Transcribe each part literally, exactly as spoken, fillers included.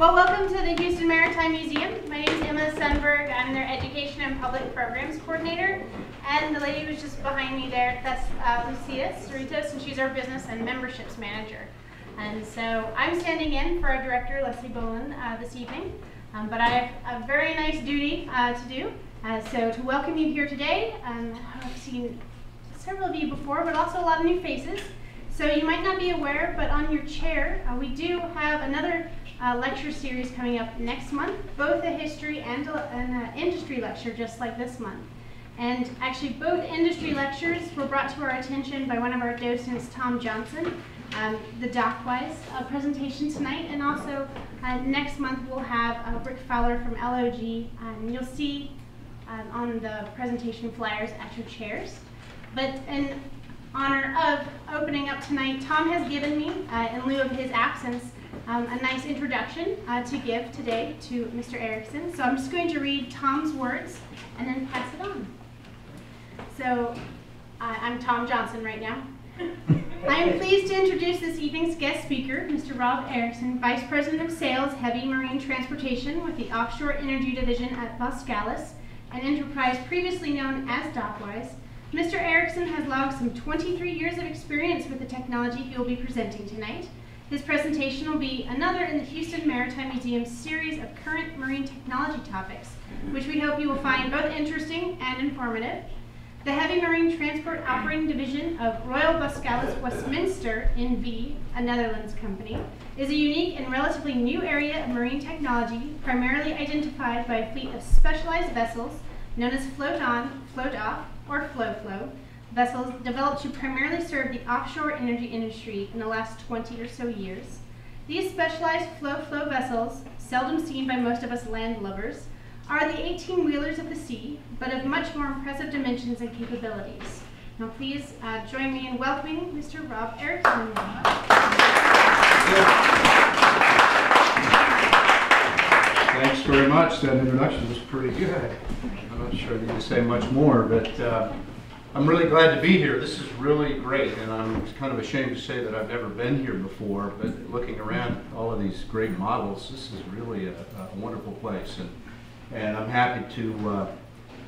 Well, welcome to the Houston Maritime Museum. My name is Emma Sundberg. I'm their Education and Public Programs Coordinator. And the lady who's just behind me there, that's uh, Lucia Cerritos, and she's our Business and Memberships Manager. And so I'm standing in for our Director, Leslie Bolin, uh, this evening. Um, but I have a very nice duty uh, to do. Uh, so to welcome you here today, um, I've seen several of you before, but also a lot of new faces. So you might not be aware, but on your chair, uh, we do have another uh, lecture series coming up next month, both a history and an industry lecture, just like this month. And actually, both industry lectures were brought to our attention by one of our docents, Tom Johnson, um, the Dockwise uh, presentation tonight, and also uh, next month we'll have uh, Rick Fowler from L O G. Um, you'll see um, on the presentation flyers at your chairs. But in honor of opening up tonight, Tom has given me, uh, in lieu of his absence, um, a nice introduction uh, to give today to Mister Erickson. So I'm just going to read Tom's words and then pass it on. So uh, I'm Tom Johnson right now. I am pleased to introduce this evening's guest speaker, Mister Rob Erickson, Vice President of Sales, Heavy Marine Transportation with the Offshore Energy Division at Boskalis, an enterprise previously known as Dockwise. Mister Erickson has logged some twenty-three years of experience with the technology he will be presenting tonight. His presentation will be another in the Houston Maritime Museum's series of current marine technology topics, which we hope you will find both interesting and informative. The Heavy Marine Transport Operating Division of Royal Boskalis Westminster N V, a Netherlands company, is a unique and relatively new area of marine technology, primarily identified by a fleet of specialized vessels known as float-on, float-off, or flow-flow vessels developed to primarily serve the offshore energy industry in the last twenty or so years. These specialized flow-flow vessels, seldom seen by most of us landlubbers, are the eighteen-wheelers of the sea, but of much more impressive dimensions and capabilities. Now please uh, join me in welcoming Mister Rob Erickson. Thanks very much. That introduction was pretty good. I'm not sure I need to say much more, but uh, I'm really glad to be here. This is really great, and I'm kind of ashamed to say that I've never been here before, but looking around at all of these great models, this is really a, a wonderful place, and, and I'm happy to uh,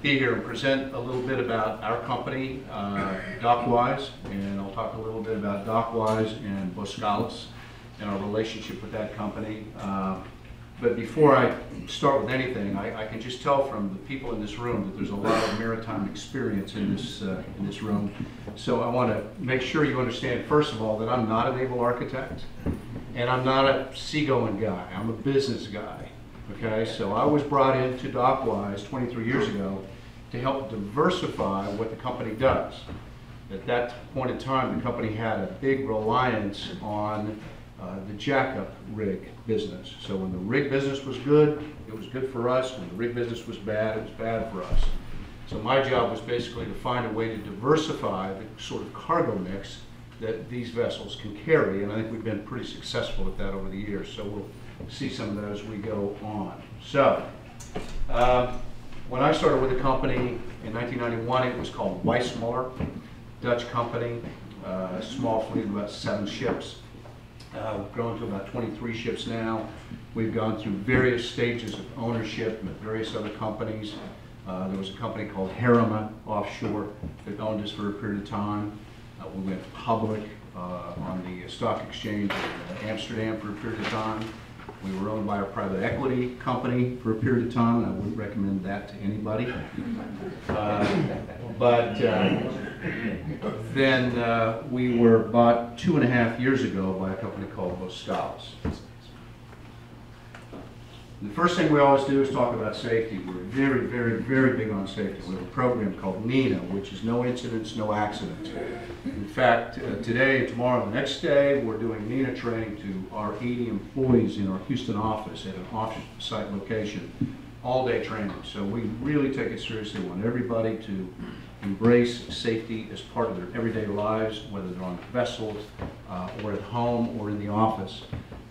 be here and present a little bit about our company, uh, Dockwise, and I'll talk a little bit about Dockwise and Boskalis and our relationship with that company. Uh, But before I start with anything, I, I can just tell from the people in this room that there's a lot of maritime experience in this, uh, in this room. So I want to make sure you understand, first of all, that I'm not a naval architect, and I'm not a seagoing guy. I'm a business guy, okay? So I was brought into Dockwise twenty-three years ago to help diversify what the company does. At that point in time, the company had a big reliance on Uh, the jack-up rig business. So when the rig business was good, it was good for us. When the rig business was bad, it was bad for us. So my job was basically to find a way to diversify the sort of cargo mix that these vessels can carry, and I think we've been pretty successful at that over the years. So we'll see some of that as we go on. So uh, when I started with the company in nineteen ninety-one, it was called Weissmuller, Dutch company, uh, small fleet of about seven ships. Uh, we've grown to about twenty-three ships now. We've gone through various stages of ownership with various other companies. Uh, there was a company called Harima Offshore that owned us for a period of time. Uh, we went public uh, on the stock exchange in Amsterdam for a period of time. We were owned by a private equity company for a period of time, and I wouldn't recommend that to anybody. Uh, but uh, then uh, we were bought two and a half years ago by a company called Boskalis. The first thing we always do is talk about safety. We're very, very, very big on safety. We have a program called NENA, which is no incidents, no accidents. In fact, uh, today, tomorrow, the next day, we're doing NENA training to our eighty employees in our Houston office at an off-site location, all-day training. So we really take it seriously. We want everybody to embrace safety as part of their everyday lives, whether they're on vessels, uh, or at home, or in the office.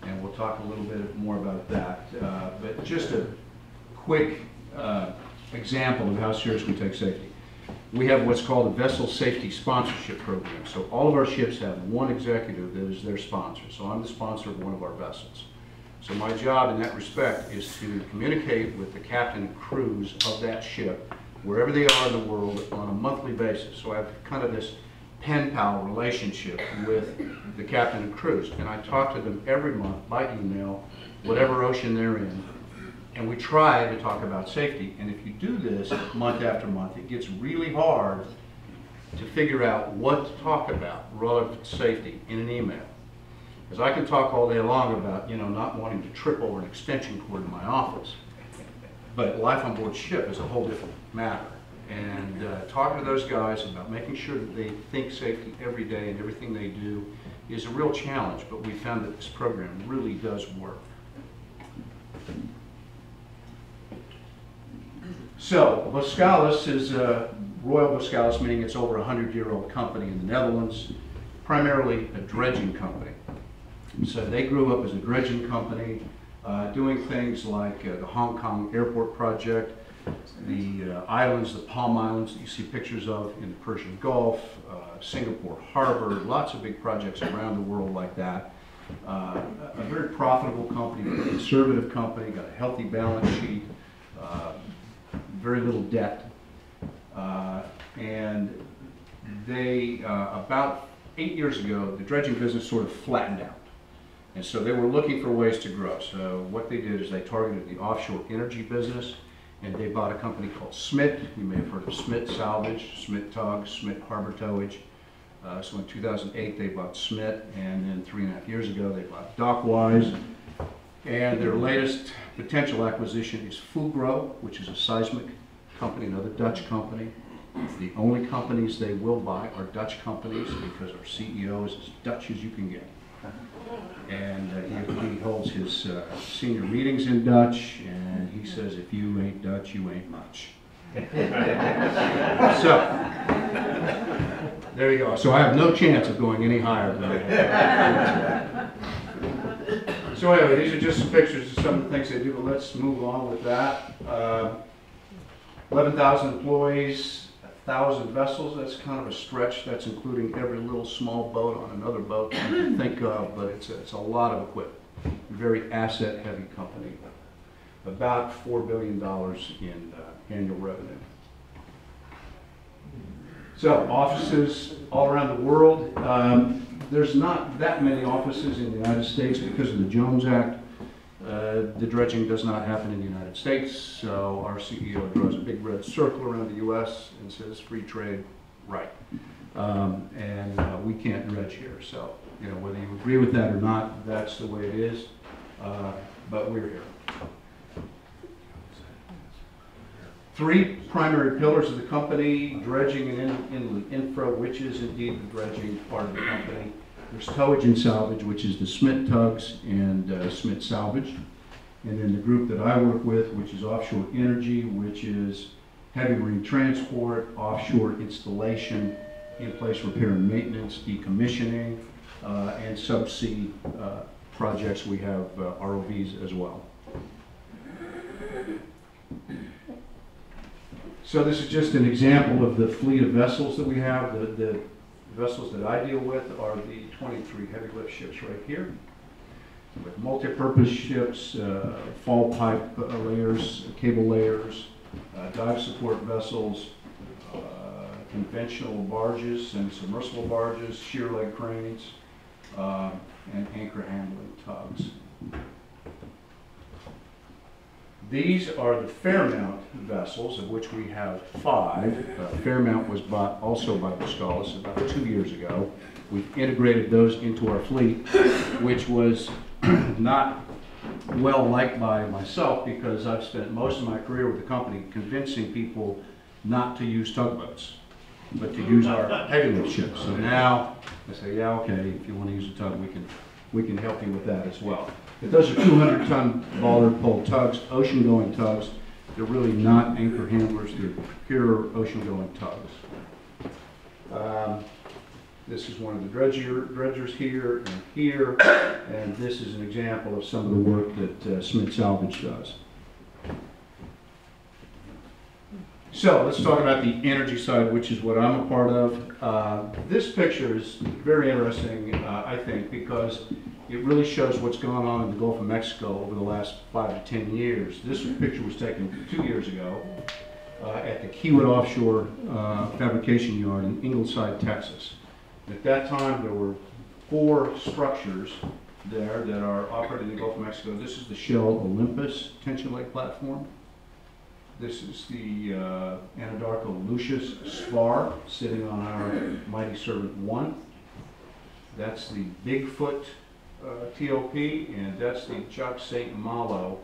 And we'll talk a little bit more about that. Uh, but just a quick uh, example of how serious we take safety. We have what's called a Vessel Safety Sponsorship Program. So all of our ships have one executive that is their sponsor. So I'm the sponsor of one of our vessels. So my job in that respect is to communicate with the captain and crews of that ship, wherever they are in the world, on a monthly basis. So I have kind of this pen pal relationship with the captain and crews. And I talk to them every month by email, whatever ocean they're in. And we try to talk about safety. And if you do this month after month, it gets really hard to figure out what to talk about relative to safety in an email. Because I can talk all day long about, you know, not wanting to trip over an extension cord in my office. But life on board ship is a whole different matter. And uh, talking to those guys about making sure that they think safety every day and everything they do is a real challenge, but we found that this program really does work. So, Boskalis is a Royal Boskalis, meaning it's over a hundred-year-old company in the Netherlands, primarily a dredging company. So they grew up as a dredging company, uh, doing things like uh, the Hong Kong Airport Project, the uh, islands, the Palm Islands that you see pictures of in the Persian Gulf, uh, Singapore Harbor, lots of big projects around the world like that. Uh, a very profitable company, a conservative company, got a healthy balance sheet, uh, very little debt, uh, and they, uh, about eight years ago, the dredging business sort of flattened out, and so they were looking for ways to grow. So what they did is they targeted the offshore energy business, and they bought a company called Smit. You may have heard of Smit Salvage, Smit Tug, Smit Harbor Towage. Uh, so in two thousand eight, they bought Smit, and then three and a half years ago, they bought Dockwise. And their latest potential acquisition is Fugro, which is a seismic company, another Dutch company. The only companies they will buy are Dutch companies because our C E O is as Dutch as you can get. And uh, he, he holds his uh, senior meetings in Dutch, and he says, if you ain't Dutch, you ain't much. So, there you go. So I have no chance of going any higher than that. So anyway, these are just some pictures of some of the things they do, but let's move on with that. Uh, eleven thousand employees, one thousand vessels. That's kind of a stretch. That's including every little small boat on another boat that you can think of, but it's a, it's a lot of equipment. Very asset-heavy company. About four billion dollars in uh, annual revenue. So, offices all around the world. Um, There's not that many offices in the United States because of the Jones Act. Uh, the dredging does not happen in the United States, so our C E O draws a big red circle around the U S and says free trade, right. Um, and uh, we can't dredge here, so you know, whether you agree with that or not, that's the way it is, uh, but we're here. Three primary pillars of the company: dredging and in, inland infra, which is indeed the dredging part of the company. There's towage and salvage, which is the Smit Tugs and uh, Smit Salvage. And then the group that I work with, which is offshore energy, which is heavy marine transport, offshore installation, in-place repair and maintenance, decommissioning, uh, and subsea uh, projects. We have uh, R O Vs as well. So this is just an example of the fleet of vessels that we have. The, the vessels that I deal with are the twenty-three heavy lift ships right here, with multi-purpose ships, uh, fall pipe layers, cable layers, uh, dive support vessels, uh, conventional barges and submersible barges, shear leg cranes, uh, and anchor handling tugs. These are the Fairmount vessels, of which we have five. Uh, Fairmount was bought also by Boskalis about two years ago. We've integrated those into our fleet, which was not well liked by myself because I've spent most of my career with the company convincing people not to use tugboats, but to use our heavy lift ships. So now I say, yeah, okay, if you want to use a tug, we can, we can help you with that as well. But those are two hundred ton baller pole tugs, ocean-going tugs. They're really not anchor handlers. They're pure ocean-going tugs. Um, this is one of the dredger, dredgers here and here. And this is an example of some of the work that uh, Smit Salvage does. So let's talk about the energy side, which is what I'm a part of. Uh, this picture is very interesting, uh, I think, because it really shows what's gone on in the Gulf of Mexico over the last five to ten years. This picture was taken two years ago uh, at the Kiewit Offshore uh, fabrication yard in Ingleside, Texas. At that time, there were four structures there that are operating in the Gulf of Mexico. This is the Shell Olympus Tension Leg Platform. This is the uh, Anadarko Lucius Spar sitting on our Mighty Servant One. That's the Bigfoot uh, T O P, and that's the Jack Saint Malo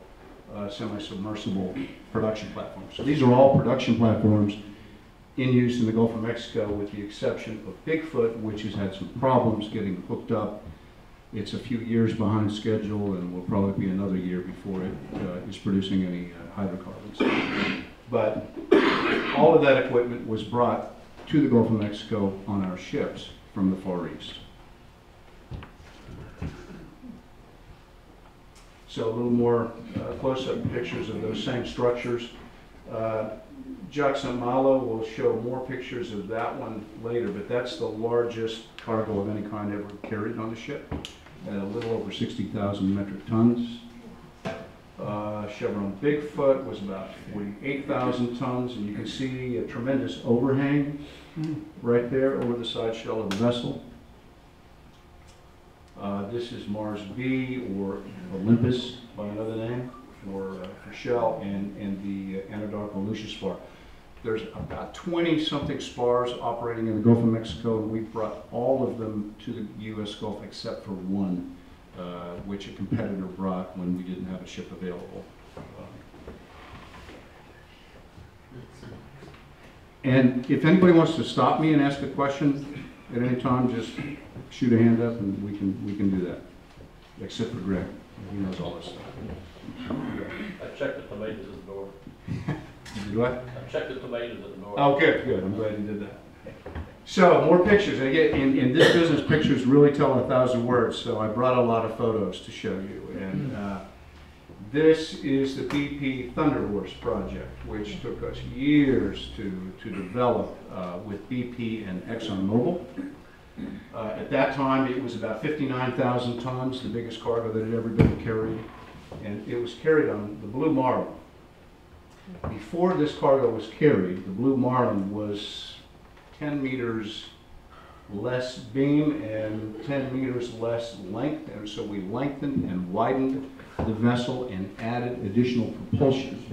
uh, semi-submersible production platform. So these are all production platforms in use in the Gulf of Mexico, with the exception of Bigfoot, which has had some problems getting hooked up. It's a few years behind schedule, and will probably be another year before it uh, is producing any uh, hydrocarbons. But all of that equipment was brought to the Gulf of Mexico on our ships from the Far East. So a little more uh, close-up pictures of those same structures. Uh, Jack Saint Malo will show more pictures of that one later, but that's the largest cargo of any kind ever carried on the ship, at a little over sixty thousand metric tons. Uh, Chevron Bigfoot was about forty-eight thousand tons, and you can see a tremendous overhang right there over the side shell of the vessel. Uh, this is Mars B, or Olympus by another name, or uh, for Shell, and, and the uh, Anadarko Lucius Spar. There's about twenty something spars operating in the Gulf of Mexico, and we brought all of them to the U S Gulf except for one, uh, which a competitor brought when we didn't have a ship available. Uh, and if anybody wants to stop me and ask a question at any time, just shoot a hand up and we can we can do that. Except for Greg, he knows all this stuff. I checked the tomatoes at the door. Did you what? I checked the tomatoes at the door. Oh, good, good. I'm glad you did that. So more pictures. And again, in, in this business, pictures really tell a thousand words. So I brought a lot of photos to show you. And uh, this is the B P Thunder Horse project, which took us years to to develop uh, with B P and ExxonMobil. Uh, at that time, it was about fifty-nine thousand tons, the biggest cargo that had ever been carried, and it was carried on the Blue Marlin. Before this cargo was carried, the Blue Marlin was ten meters less beam and ten meters less length, and so we lengthened and widened the vessel and added additional propulsion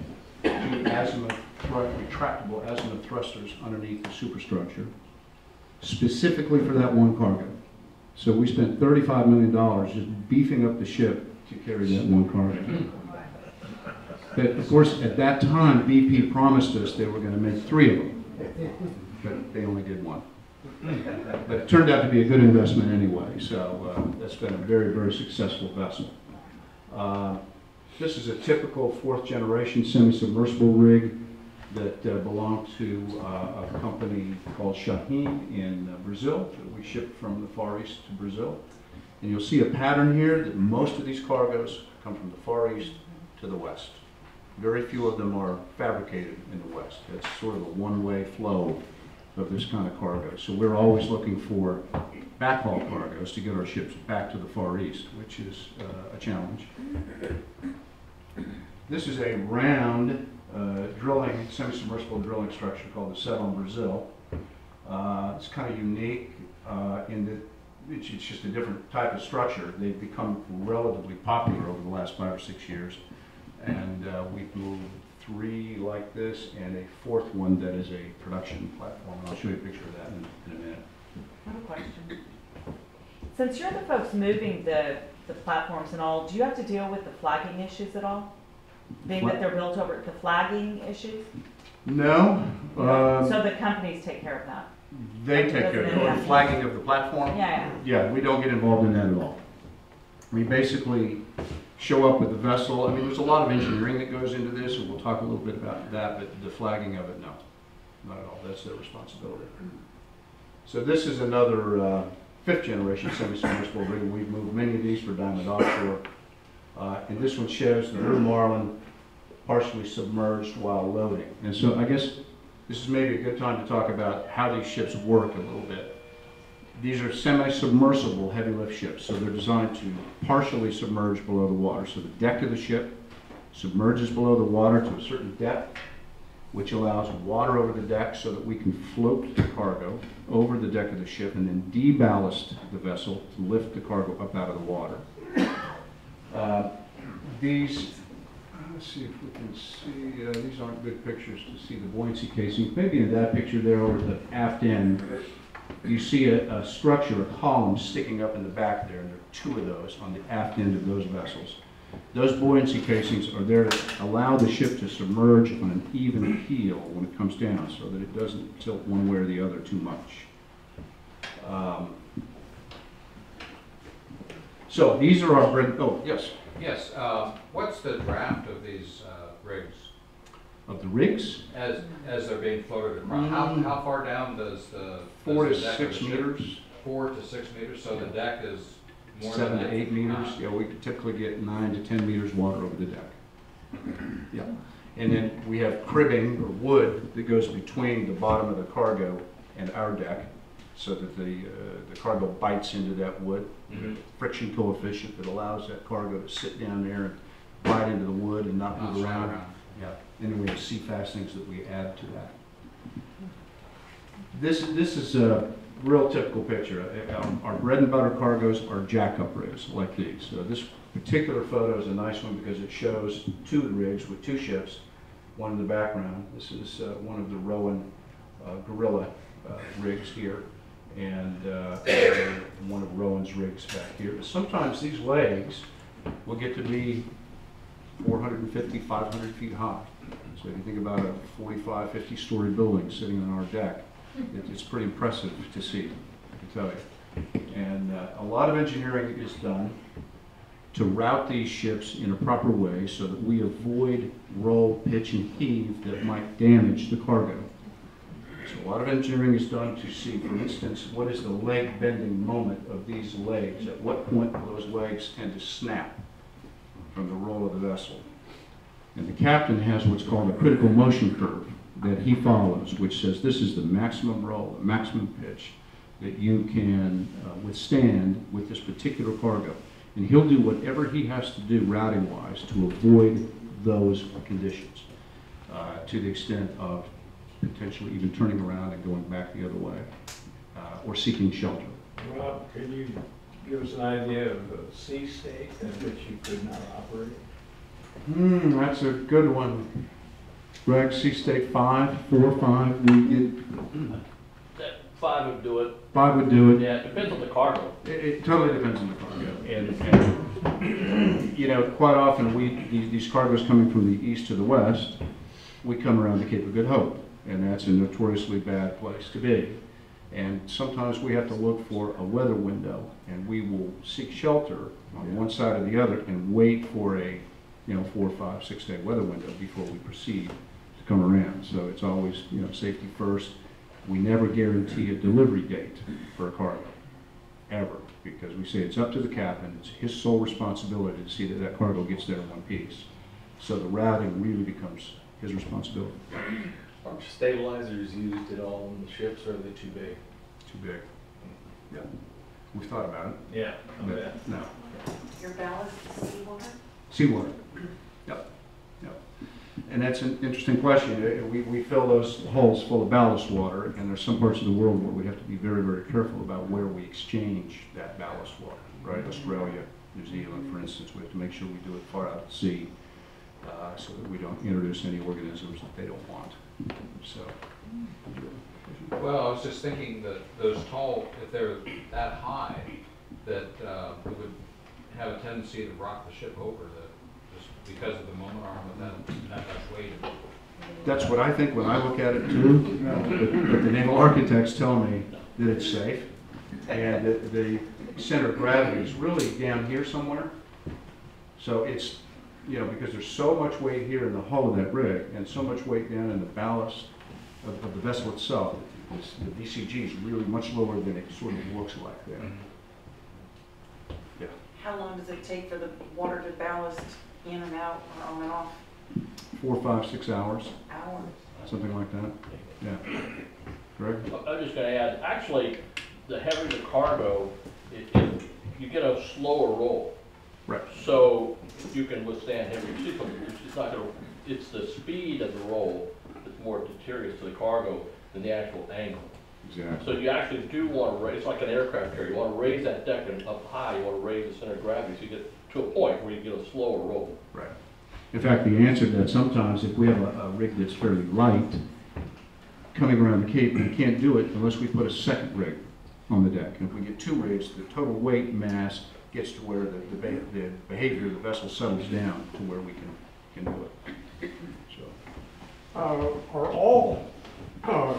to azimuth retractable azimuth thrusters underneath the superstructure, specifically for that one cargo. So we spent thirty-five million dollars just beefing up the ship to carry that one cargo. But of course, at that time, B P promised us they were going to make three of them, but they only did one. But it turned out to be a good investment anyway, so uh, that's been a very, very successful vessel. Uh, this is a typical fourth generation semi-submersible rig that uh, belonged to uh, a company called Shaheen in uh, Brazil, that we shipped from the Far East to Brazil. And you'll see a pattern here that most of these cargoes come from the Far East to the West. Very few of them are fabricated in the West. That's sort of a one-way flow of this kind of cargo. So we're always looking for backhaul cargoes to get our ships back to the Far East, which is uh, a challenge. This is a round Uh, drilling, semi-submersible drilling structure called the Settle in Brazil. Uh, it's kind of unique uh, in that it's, it's just a different type of structure. They've become relatively popular over the last five or six years. And uh, we've moved three like this and a fourth one that is a production platform. And I'll show you a picture of that in, in a minute. I have a question. Since you're the folks moving the, the platforms and all, do you have to deal with the flagging issues at all? Being that they're built over the flagging issues? No. Um, so the companies take care of that? They take care of it. The flagging of the platform? Yeah, yeah. Yeah, we don't get involved in that at all. We basically show up with the vessel. I mean, there's a lot of engineering that goes into this, and we'll talk a little bit about that, but the flagging of it, no. Not at all. That's their responsibility. So this is another uh, fifth generation semi-submersible rig. We've moved many of these for Diamond Offshore. Uh, and this one shows the Blue Marlin partially submerged while loading. And so I guess this is maybe a good time to talk about how these ships work a little bit. These are semi-submersible heavy lift ships, so they're designed to partially submerge below the water. So the deck of the ship submerges below the water to a certain depth, which allows water over the deck so that we can float the cargo over the deck of the ship and then deballast the vessel to lift the cargo up out of the water. Uh, these, let's see if we can see, uh, these aren't good pictures to see the buoyancy casing. Maybe in that picture there over the aft end, you see a, a structure, a column sticking up in the back there, and there are two of those on the aft end of those vessels. Those buoyancy casings are there to allow the ship to submerge on an even keel when it comes down so that it doesn't tilt one way or the other too much. Um, so these are our rigs. Oh, yes. Yes. Uh, what's the draft of these uh, rigs? Of the rigs? As, as they're being floated across. Mm. How, how far down does the... Four does to the six meters. Four to six meters. So yeah. The deck is... More Seven to eight meters. Yeah, we typically get nine to ten meters water over the deck. Yeah, and then we have cribbing or wood that goes between the bottom of the cargo and our deck, so that the uh, the cargo bites into that wood. Mm-hmm. The friction coefficient that allows that cargo to sit down there and bite into the wood and not move around. around. Yeah, and then we have sea fastenings that we add to that. This this is a. Real typical picture. Our, our bread and butter cargoes are jack-up rigs like these. So this particular photo is a nice one because it shows two rigs with two ships, one in the background. This is uh, one of the Rowan uh, Gorilla uh, rigs here, and uh, one of Rowan's rigs back here. But sometimes these legs will get to be four hundred fifty, five hundred feet high. So if you think about a forty-five, fifty story building sitting on our deck, it's pretty impressive to see, I can tell you. And uh, a lot of engineering is done to route these ships in a proper way so that we avoid roll, pitch, and heave that might damage the cargo. So a lot of engineering is done to see, for instance, what is the leg bending moment of these legs? At what point do those legs tend to snap from the roll of the vessel? And the captain has what's called a critical motion curve that he follows, which says this is the maximum roll, the maximum pitch that you can uh, withstand with this particular cargo. And he'll do whatever he has to do routing-wise to avoid those conditions uh, to the extent of potentially even turning around and going back the other way uh, or seeking shelter. Rob, can you give us an idea of a sea state in which you could not operate? Hmm, that's a good one. Greg, sea state five, four or five, we get... That five would do it. Five would do it. Yeah, it depends on the cargo. It, it totally depends on the cargo. And, and you know, quite often we, these, these cargoes coming from the east to the west, we come around the Cape of Good Hope, and that's a notoriously bad place to be. And sometimes we have to look for a weather window, and we will seek shelter on yeah. one side or the other and wait for a, you know, four, five, six-day weather window before we proceed. Come around. So it's always, you know, safety first. We never guarantee a delivery date for a cargo, ever, because we say it's up to the captain. It's his sole responsibility to see that that cargo gets there in one piece. So the routing really becomes his responsibility. Are stabilizers used at all on the ships, or are they too big? Too big. Yeah. We've thought about it. Yeah. Okay. No. Your ballast is seawater? Seawater. Yep. Yep. And that's an interesting question. We, we fill those holes full of ballast water, and there's some parts of the world where we have to be very, very careful about where we exchange that ballast water, right? Australia, New Zealand, for instance, we have to make sure we do it far out at sea uh, so that we don't introduce any organisms that they don't want. So. Well, I was just thinking that those tall, if they're that high, that uh, we would have a tendency to rock the ship over the because of the moment arm of that, that much weight. That's what I think when I look at it too. But, but the naval architects tell me that it's safe, and that the center of gravity is really down here somewhere. So it's, you know, because there's so much weight here in the hull of that rig, and so much weight down in the ballast of, of the vessel itself, it's, the V C G is really much lower than it sort of looks like there. Yeah. How long does it take for the water to ballast? In and out, or on and off? Four, five, six hours. Hours. Something like that. Yeah. Greg? I was just going to add, actually, the heavier the cargo, it, it, you get a slower roll. Right. So you can withstand heavy seaplanes. It's not going to. It's the speed of the roll that's more deteriorous to the cargo than the actual angle. Exactly. So you actually do want to raise. It's like an aircraft carrier. You want to raise that deck and up high. You want to raise the center of gravity so you get to a point where you get a slower roll. Right. In fact, the answer to that, sometimes if we have a, a rig that's fairly light, coming around the Cape, we can't do it unless we put a second rig on the deck. And if we get two rigs, the total weight mass gets to where the, the, be the behavior of the vessel settles down to where we can, can do it. So. Uh, are all uh,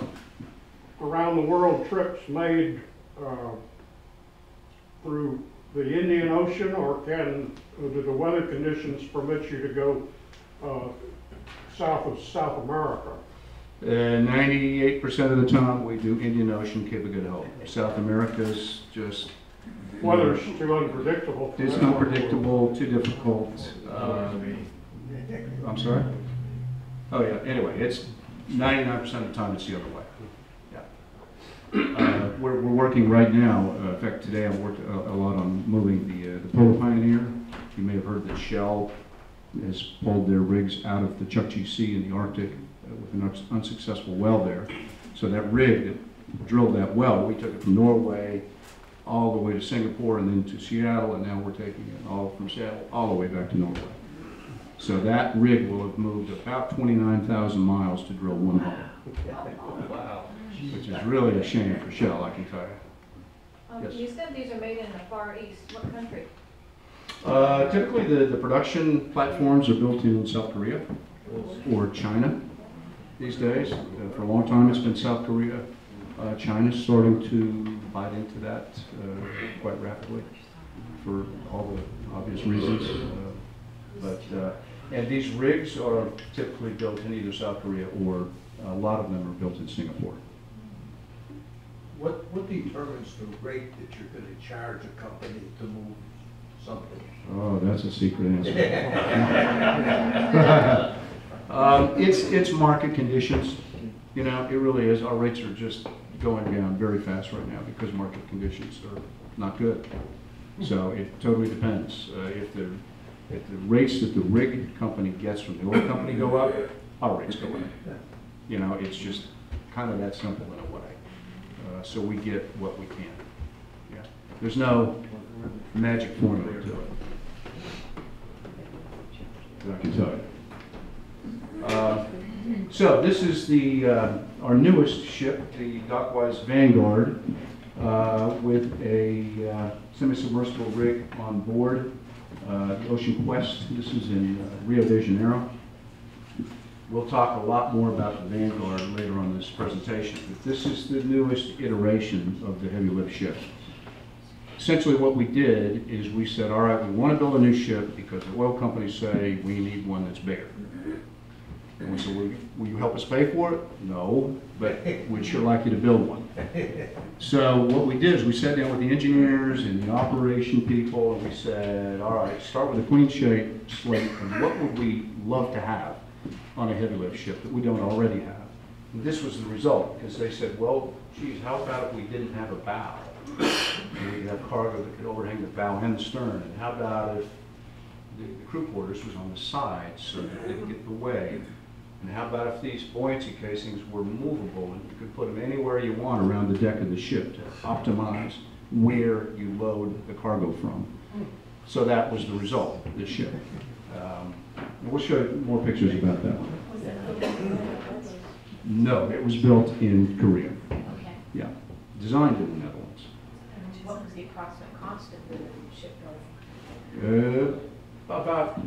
around the world trips made uh, through the Indian Ocean, or can uh, do the weather conditions permit you to go uh, south of South America? ninety-eight percent uh, of the time we do Indian Ocean, Cape of Good Hope. South America's just... Weather's too unpredictable. It's unpredictable, too difficult. Uh, I'm sorry? Oh yeah, anyway, it's ninety-nine percent of the time it's the other way. Yeah. Uh, we're, we're working right now, uh, in fact today I've worked a, a lot on moving the, uh, the Polar Pioneer. You may have heard that Shell has pulled their rigs out of the Chukchi Sea in the Arctic uh, with an unsuccessful well there. So that rig that drilled that well, we took it from Norway all the way to Singapore and then to Seattle, and now we're taking it all from Seattle all the way back to Norway. So that rig will have moved about twenty-nine thousand miles to drill one hole. Wow. Which is really a shame for Shell, I can tell you. Um, yes. You said these are made in the Far East. What country? Uh, typically the, the production platforms are built in South Korea or China these days. Uh, for a long time it's been South Korea. Uh, China's starting to bite into that uh, quite rapidly for all the obvious reasons. Uh, but uh, and these rigs are typically built in either South Korea or a lot of them are built in Singapore. What what determines the rate that you're going to charge a company to move something? Oh, that's a secret answer. um, it's it's market conditions. You know, it really is. Our rates are just going down very fast right now because market conditions are not good. So it totally depends. Uh, if the if the rates that the rig company gets from the oil company go up, our rates go up. You know, it's just kind of that simple in a way. Uh, so we get what we can. Yeah. There's no magic formula to it that I can tell you. Uh, So this is the uh, our newest ship, the Dockwise Vanguard, uh, with a uh, semi-submersible rig on board, uh, Ocean Quest. This is in uh, Rio de Janeiro. We'll talk a lot more about the Vanguard later on in this presentation, but this is the newest iteration of the heavy lift ship. Essentially what we did is we said, all right, we want to build a new ship because the oil companies say we need one that's bigger. And we said, will you, will you help us pay for it? No, but we'd sure like you to build one. So what we did is we sat down with the engineers and the operation people, and we said, all right, start with a clean slate, slate, and what would we love to have on a heavy lift ship that we don't already have? And this was the result, because they said, well, geez, how about if we didn't have a bow? And we'd have cargo that could overhang the bow and the stern, and how about if the, the crew quarters was on the side so that it didn't get in the way? And how about if these buoyancy casings were movable and you could put them anywhere you want around the deck of the ship to optimize where you load the cargo from? So that was the result of this ship. Um, and we'll show you more pictures about that one. No, it was built in Korea. Okay. Yeah, designed in the Netherlands. And what was the approximate cost of the shipbuilding? Uh, about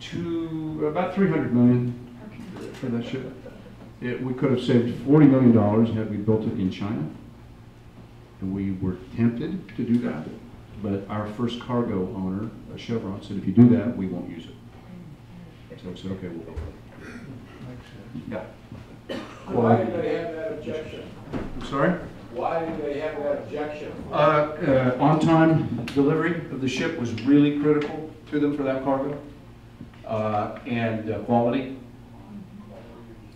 two, about three hundred million dollars. For that ship. It, we could have saved forty million dollars had we built it in China. And we were tempted to do that. But our first cargo owner, Chevron, said, if you do that, we won't use it. So I said, okay, we'll build it. Yeah. Why did they have that objection? I'm sorry? Why did they have that objection? Uh, uh, on-time delivery of the ship was really critical to them for that cargo. Uh, and uh, quality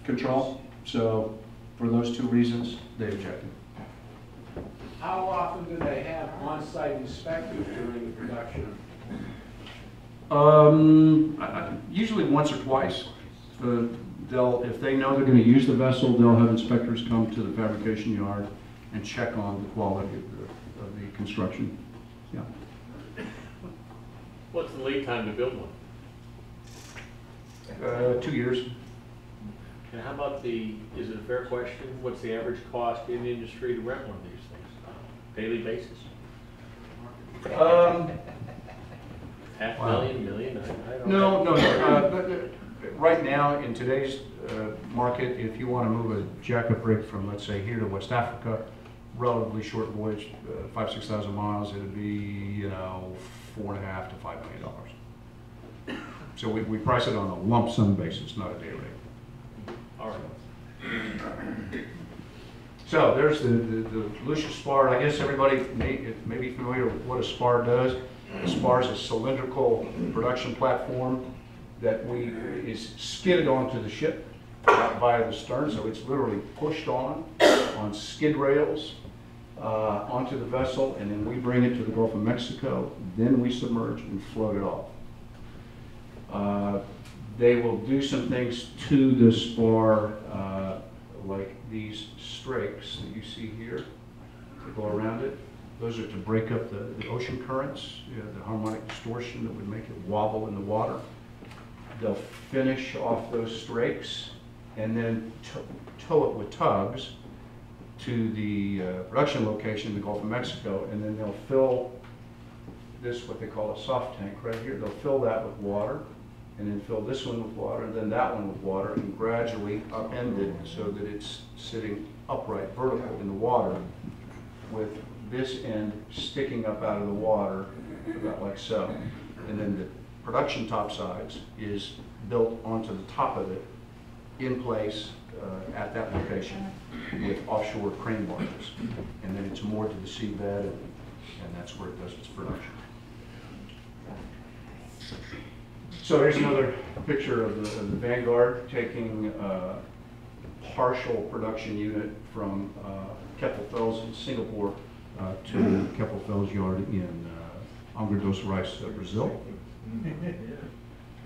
control. So for those two reasons, they objected. How often do they have on-site inspectors during the production? Um, I, I, usually once or twice. Uh, they'll, if they know they're going to use the vessel, they'll have inspectors come to the fabrication yard and check on the quality of the, of the construction. Yeah. What's the lead time to build one? Uh, two years. And how about the, is it a fair question, what's the average cost in the industry to rent one of these things on a daily basis? Um, Half wow. million, million, I, I don't no, know. No, no, uh, but, uh, right now in today's uh, market, if you want to move a jackup rig from, let's say, here to West Africa, relatively short voyage, uh, five, six thousand miles, it would be, you know, four and a half to five million dollars. So we, we price it on a lump sum basis, not a day rate. All right. So there's the, the, the Lucius Spar. I guess everybody may, may be familiar with what a spar does. A spar is a cylindrical production platform that we is skidded onto the ship via the stern. So it's literally pushed on, on skid rails uh, onto the vessel, and then we bring it to the Gulf of Mexico. Then we submerge and float it off. Uh, they will do some things to the spar, uh, like these strakes that you see here that go around it. Those are to break up the, the ocean currents, you know, the harmonic distortion that would make it wobble in the water. They'll finish off those strakes and then tow it with tugs to the uh, production location in the Gulf of Mexico, and then they'll fill this, what they call a soft tank right here. They'll fill that with water, and then fill this one with water, and then that one with water, and gradually upend it so that it's sitting upright, vertical in the water, with this end sticking up out of the water, about like so. And then the production topsides is built onto the top of it, in place uh, at that location, with offshore crane barges. And then it's moored to the seabed, and, and that's where it does its production. So here's another picture of the, of the Vanguard taking a partial production unit from uh, Keppel Fells in Singapore uh, to Keppel Fells Yard in uh, Angra dos Reis, Brazil.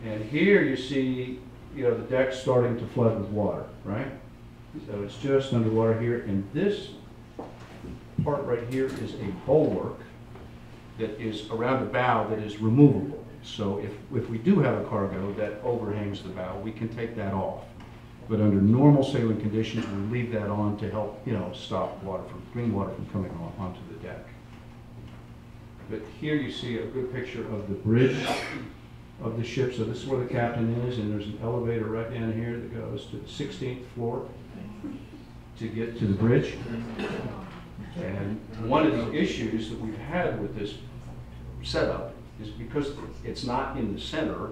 And here you see, you know, the deck starting to flood with water, right? So it's just underwater here, and this part right here is a bulwark that is around the bow that is removable. So if, if we do have a cargo that overhangs the bow, we can take that off. But under normal sailing conditions, we leave that on to help, you know, stop water from, green water from coming on, onto the deck. But here you see a good picture of the bridge of the ship. So this is where the captain is, and there's an elevator right down here that goes to the sixteenth floor to get to the bridge. And one of the issues that we've had with this setup is because it's not in the center,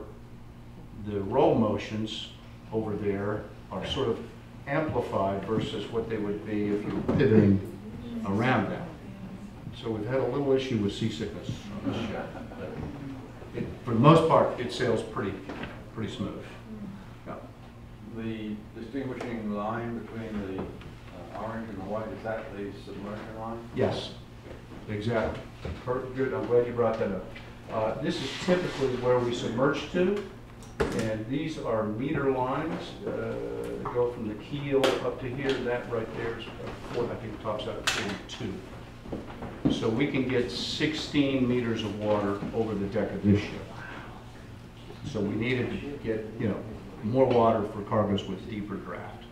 the roll motions over there are sort of amplified versus what they would be if you were pivoting around that. So we've had a little issue with seasickness on this ship. It, for the most part, it sails pretty, pretty smooth. Yeah. The distinguishing line between the uh, orange and the white, is that the submersion line? Yes, exactly. Good, I'm glad you brought that up. Uh, this is typically where we submerge to, and these are meter lines uh, that go from the keel up to here. That right there is what I think tops out at forty-two. So we can get sixteen meters of water over the deck of this ship. So we needed to get, you know, more water for cargoes with deeper draft.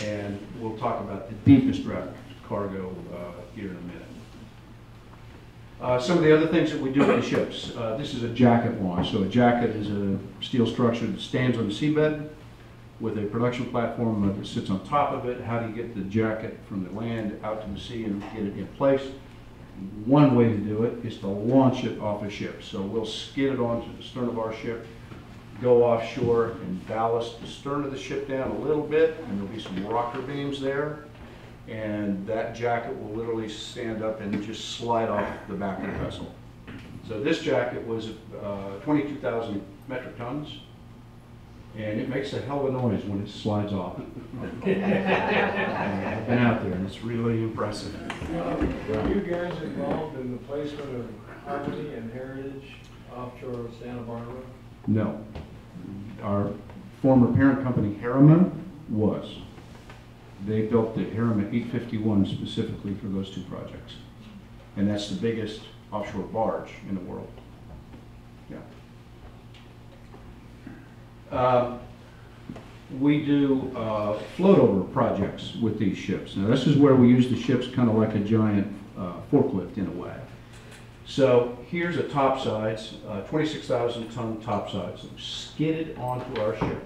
And we'll talk about the deepest draft cargo uh, here in a minute. Uh, some of the other things that we do on the ships. Uh, this is a jacket launch. So a jacket is a steel structure that stands on the seabed with a production platform that sits on top of it. How do you get the jacket from the land out to the sea and get it in place? One way to do it is to launch it off a ship. So we'll skid it onto the stern of our ship, go offshore and ballast the stern of the ship down a little bit, and there'll be some rocker beams there. And that jacket will literally stand up and just slide off the back of the vessel. So this jacket was uh, twenty-two thousand metric tons. and it makes a hell of a noise when it slides off. And I've been out there, and it's really impressive. Um, were you guys involved in the placement of Harmony and Heritage offshore of Santa Barbara? No. Our former parent company, Harima, was. They built the Harima eight fifty-one specifically for those two projects. And that's the biggest offshore barge in the world. Yeah. Uh, we do uh, float over projects with these ships. Now this is where we use the ships kind of like a giant uh, forklift in a way. So here's a topsides, uh, twenty-six thousand ton topsides skidded onto our ship.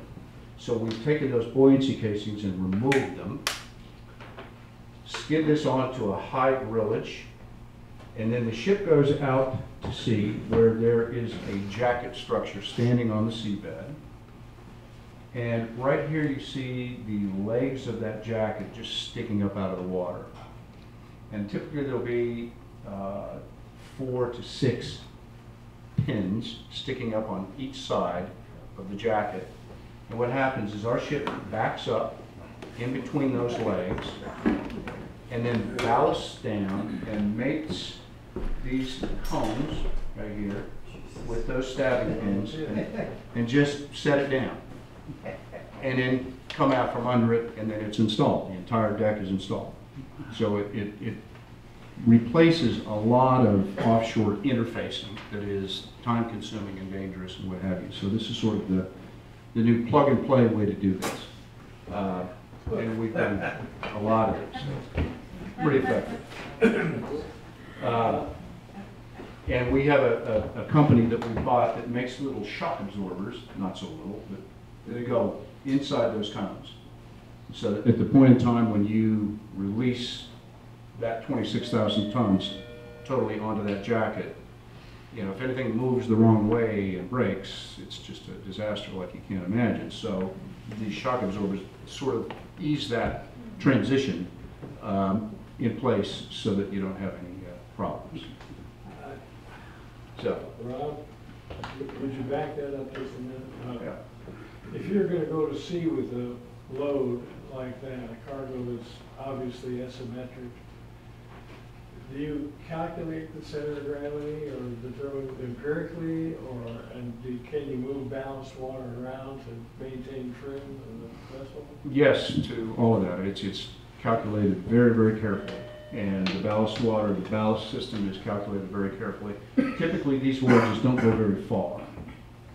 So we've taken those buoyancy casings and removed them, skid this onto a high grillage, and then the ship goes out to sea where there is a jacket structure standing on the seabed. And right here you see the legs of that jacket just sticking up out of the water. And typically there'll be uh, four to six pins sticking up on each side of the jacket. And what happens is our ship backs up in between those legs and then ballasts down and makes these cones right here with those stabbing pins and, and just set it down. And then come out from under it, and then it's installed. The entire deck is installed. So it, it, it replaces a lot of offshore interfacing that is time-consuming and dangerous and what have you. So this is sort of the, the new plug-and-play way to do this. Uh, and we've done a lot of it, so it's pretty effective. Uh, and we have a, a, a company that we bought that makes little shock absorbers, not so little, but they go inside those cones. So that at the point in time when you release that twenty-six thousand tons totally onto that jacket, you know, if anything moves the wrong way and breaks, it's just a disaster like you can't imagine. So these shock absorbers sort of ease that transition um, in place so that you don't have any uh, problems. So, Rob, would you back that up just a minute? Uh, yeah. If you're going to go to sea with a load like that, a cargo that's obviously asymmetric, do you calculate the center of gravity or determine empirically, or and do, can you move balanced water around to maintain trim in the vessel? Yes, to all of that. It's, it's calculated very, very carefully. And the ballast water, the ballast system is calculated very carefully. Typically, these voyages don't go very far.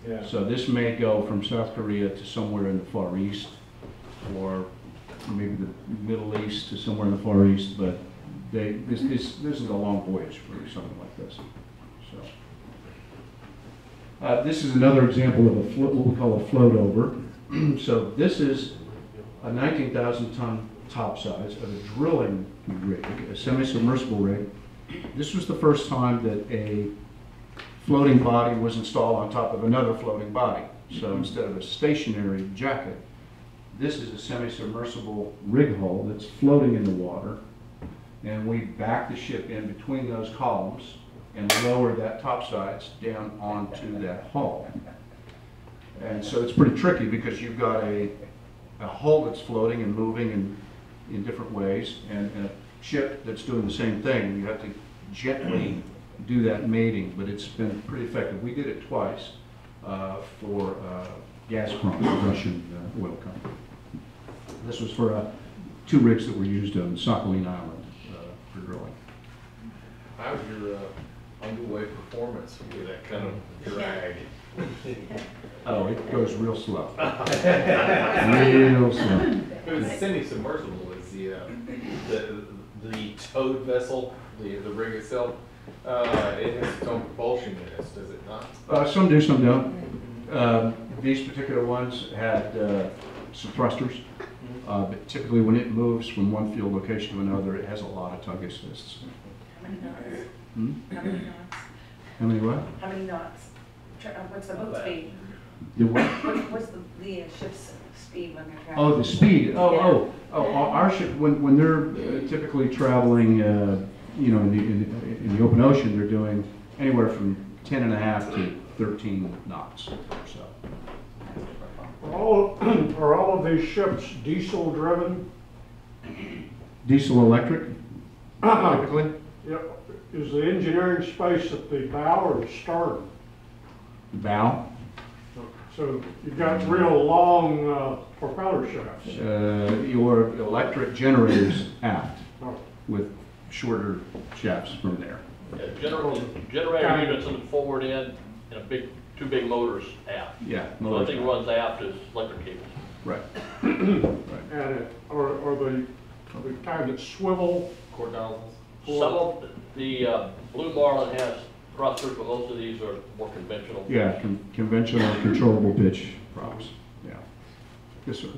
Yeah. So this may go from South Korea to somewhere in the Far East, or maybe the Middle East to somewhere in the Far East, but they, this, this, this is a long voyage for something like this. So, uh, this is another example of a what we call a float over. So this is a nineteen thousand ton topsides of a drilling rig, a semi-submersible rig. This was the first time that a floating body was installed on top of another floating body. So instead of a stationary jacket, this is a semi-submersible rig hull that's floating in the water, and we back the ship in between those columns and lower that topsides down onto that hull. And so it's pretty tricky because you've got a, a hull that's floating and moving in, in different ways, and, and a ship that's doing the same thing. You have to gently do that mating, but it's been pretty effective. We did it twice uh, for uh, Gazprom, the Russian uh, oil company. This was for uh, two rigs that were used on Sakhalin Island uh, for drilling. How's your uh, underway performance with that kind of drag? Oh, it goes real slow. Real slow. It's semi-submersible. Is the, uh, the the towed vessel, the the rig itself? Uh, it has its own propulsion units, does it not? Uh, some do, some don't. Uh, these particular ones had uh, some thrusters, uh, but typically when it moves from one field location to another, it has a lot of tug assists. How many knots? Hmm? How many knots? How many what? How many knots? What's the boat speed? The what? What's the, the ship's speed when they're traveling? Oh, the speed. Oh, yeah. oh, oh, our ship, when, when they're uh, typically traveling, uh, you know, in the, in, in the open ocean, they're doing anywhere from ten and a half to thirteen knots or so. All, are all of these ships diesel driven? Diesel electric? Typically. Yep. Is the engineering space at the bow or the stern? Bow. So you've got real long uh, propeller shafts. Uh, your electric generators aft oh. with shorter shafts from there. Yeah, generator, generator units on the forward end and a big, two big motors aft. Yeah. Motors so I think runs aft is electric cables. Right. right. And it, or or the the kind that swivel. Cord nozzles. Some of the uh, Blue Marlin has thrusters, but most of these are more conventional. Yeah, con conventional controllable pitch props. Yeah. Yes, sir.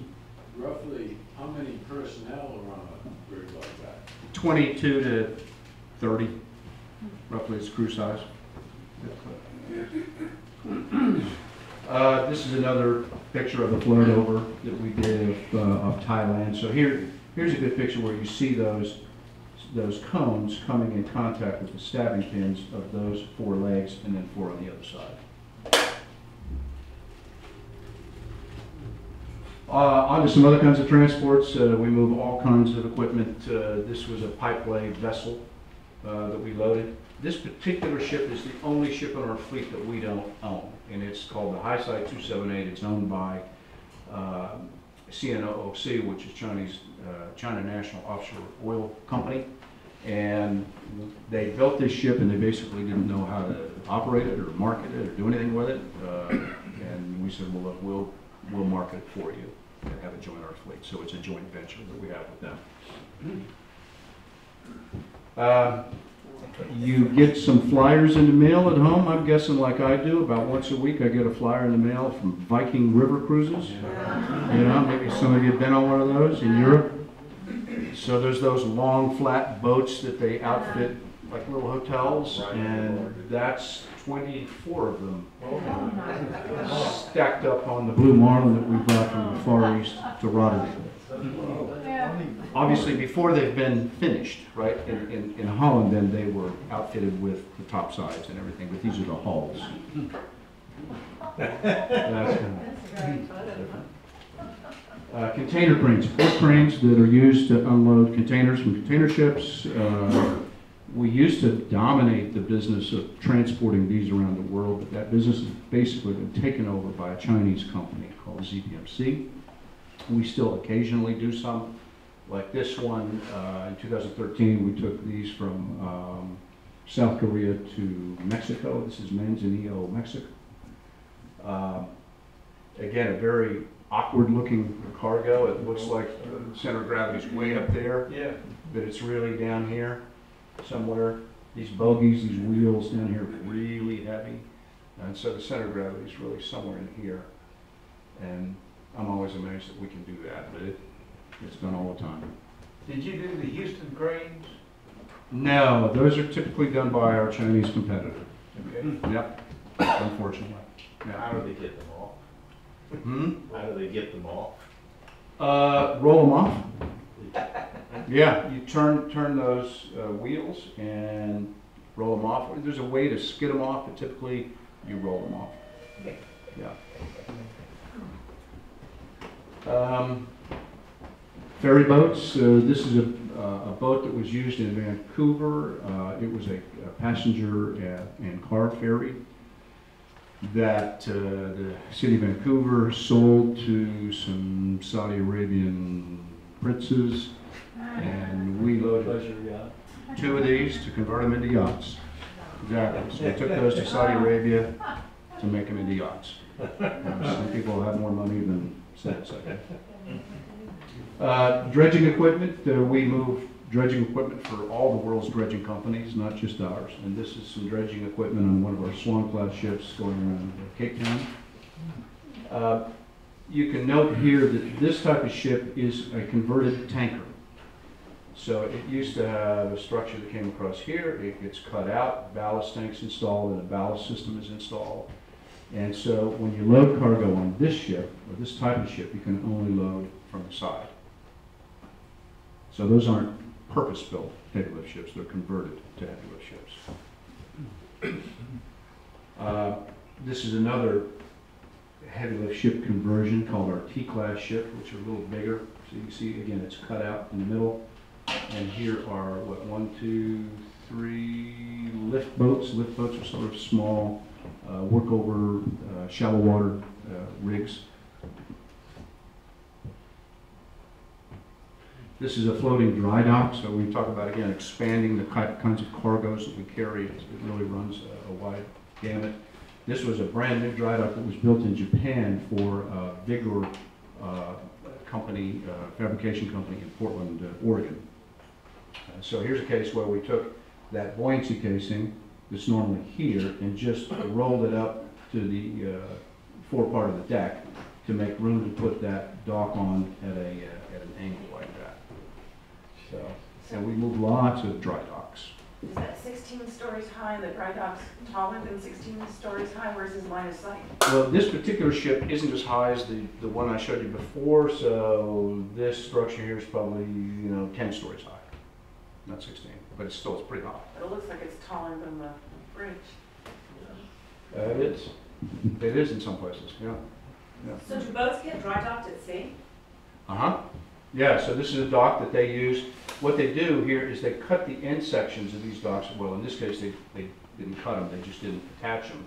Roughly, how many personnel are on a rig like that? twenty-two to thirty, roughly, it's crew size. Uh, this is another picture of a float over that we did of, uh, of Thailand. So here, here's a good picture where you see those. those cones coming in contact with the stabbing pins of those four legs and then four on the other side. Uh, on to some other kinds of transports. Uh, we move all kinds of equipment. Uh, this was a pipe lay vessel uh, that we loaded. This particular ship is the only ship in our fleet that we don't own, and it's called the Highside two seventy-eight. It's owned by uh, C N O O C, which is Chinese, uh, China National Offshore Oil Company, and they built this ship and they basically didn't know how to operate it or market it or do anything with it, uh, and we said, well, look, we'll, we'll market it for you and have it join our fleet. So it's a joint venture that we have with them. Uh, you get some flyers in the mail at home, I'm guessing, like I do. About once a week I get a flyer in the mail from Viking River Cruises. Yeah. You know, maybe some of you have been on one of those in Europe. So there's those long flat boats that they outfit like little hotels, and that's twenty-four of them stacked up on the Blue Marlin that we brought from the Far East to Rotterdam. Obviously, before they've been finished, right? In, in, in Holland, then they were outfitted with the top sides and everything, but these are the hulls. That's kind of uh, container cranes, port cranes that are used to unload containers from container ships. Uh, we used to dominate the business of transporting these around the world, but that business has basically been taken over by a Chinese company called Z P M C. We still occasionally do some. Like this one, uh, in two thousand thirteen, we took these from um, South Korea to Mexico. This is Manzanillo, Mexico. Uh, again, a very awkward-looking cargo. It looks like the center of gravity is way up there, yeah, but it's really down here somewhere. These bogies, these wheels down here, really heavy, and so the center of gravity is really somewhere in here. And I'm always amazed that we can do that, but it, It's done all the time. Did you do the Houston cranes? No, those are typically done by our Chinese competitor. Okay. Yep. Unfortunately. Yep. How do they get them all? Hmm? How do they get them all? Uh, roll them off. Yeah, you turn turn those uh, wheels and roll them off. There's a way to skid them off, but typically you roll them off. Yeah. Um. Ferry boats. Uh, this is a, uh, a boat that was used in Vancouver. Uh, it was a, a passenger and, and car ferry that uh, the city of Vancouver sold to some Saudi Arabian princes, and we loaded two of these to convert them into yachts. Exactly. So we took those to Saudi Arabia to make them into yachts. Some people have more money than sense, I guess. Uh, dredging equipment, uh, we move dredging equipment for all the world's dredging companies, not just ours. And this is some dredging equipment on one of our Swan Cloud ships going around Cape Town. Uh, you can note here that this type of ship is a converted tanker. So it used to have a structure that came across here. It gets cut out, ballast tanks installed, and a ballast system is installed. And so when you load cargo on this ship, or this type of ship, you can only load from the side. So those aren't purpose-built heavy lift ships, they're converted to heavy lift ships. Uh, this is another heavy lift ship conversion called our T-class ship, which are a little bigger. So you can see, again, it's cut out in the middle. And here are, what, one, two, three lift boats. Lift boats are sort of small, uh, workover, uh, shallow water uh, rigs. This is a floating dry dock, so we talk about, again, expanding the kinds of cargoes that we carry. It really runs a wide gamut. This was a brand new dry dock that was built in Japan for uh, Vigor uh, company, uh, fabrication company in Portland, uh, Oregon. Uh, so here's a case where we took that buoyancy casing that's normally here and just rolled it up to the uh, fore part of the deck to make room to put that dock on at, a, uh, at an angle like that. So, and we moved lots of dry docks. Is that sixteen stories high and the dry dock's taller than sixteen stories high? Where's his line of sight? Well, this particular ship isn't as high as the, the one I showed you before, so this structure here is probably, you know, ten stories high. Not sixteen, but it's still it's pretty high. But it looks like it's taller than the bridge. Uh, it is. It is in some places, yeah. yeah. So do boats get dry docked at sea? Uh-huh. Yeah, so this is a dock that they use. What they do here is they cut the end sections of these docks. Well, in this case, they, they didn't cut them. They just didn't attach them.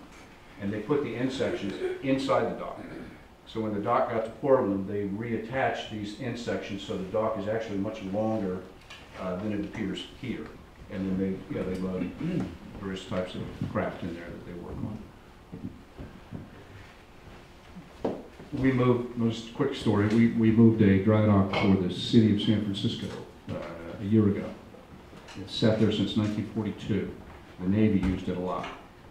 And they put the end sections inside the dock. So when the dock got to Portland, they reattached these end sections so the dock is actually much longer uh, than it appears here. And then they, yeah, they load various types of craft in there that they work on. We moved, most quick story, we, we moved a dry dock for the city of San Francisco uh, a year ago. It sat there since nineteen forty-two. The Navy used it a lot.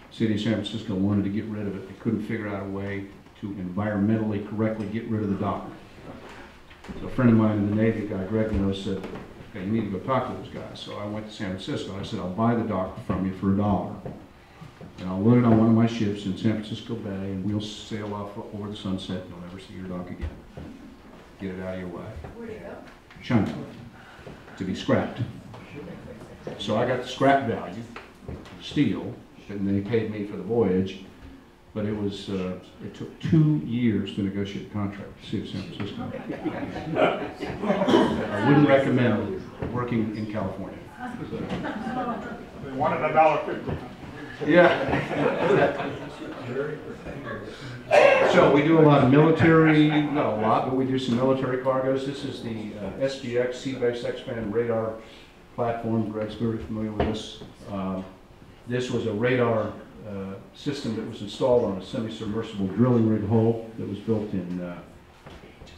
The city of San Francisco wanted to get rid of it. They couldn't figure out a way to environmentally correctly get rid of the dock. So a friend of mine in the Navy, guy Greg knows, said, okay, you need to go talk to those guys. So I went to San Francisco and I said, I'll buy the dock from you for a dollar. And I'll load it on one of my ships in San Francisco Bay, and we'll sail off over the sunset, and you'll never see your dock again. Get it out of your way. Where'd it go? China. To be scrapped. So I got the scrap value, steel, and they paid me for the voyage, but it was, uh, it took two years to negotiate the contract with the city of San Francisco. I wouldn't recommend working in California. They wanted a dollar fifty. Yeah. So we do a lot of military, not a lot, but we do some military cargoes. This is the uh, S G X sea-based X-band radar platform. Greg's very familiar with this. Uh, this was a radar uh, system that was installed on a semi-submersible drilling rig hull that was built in uh,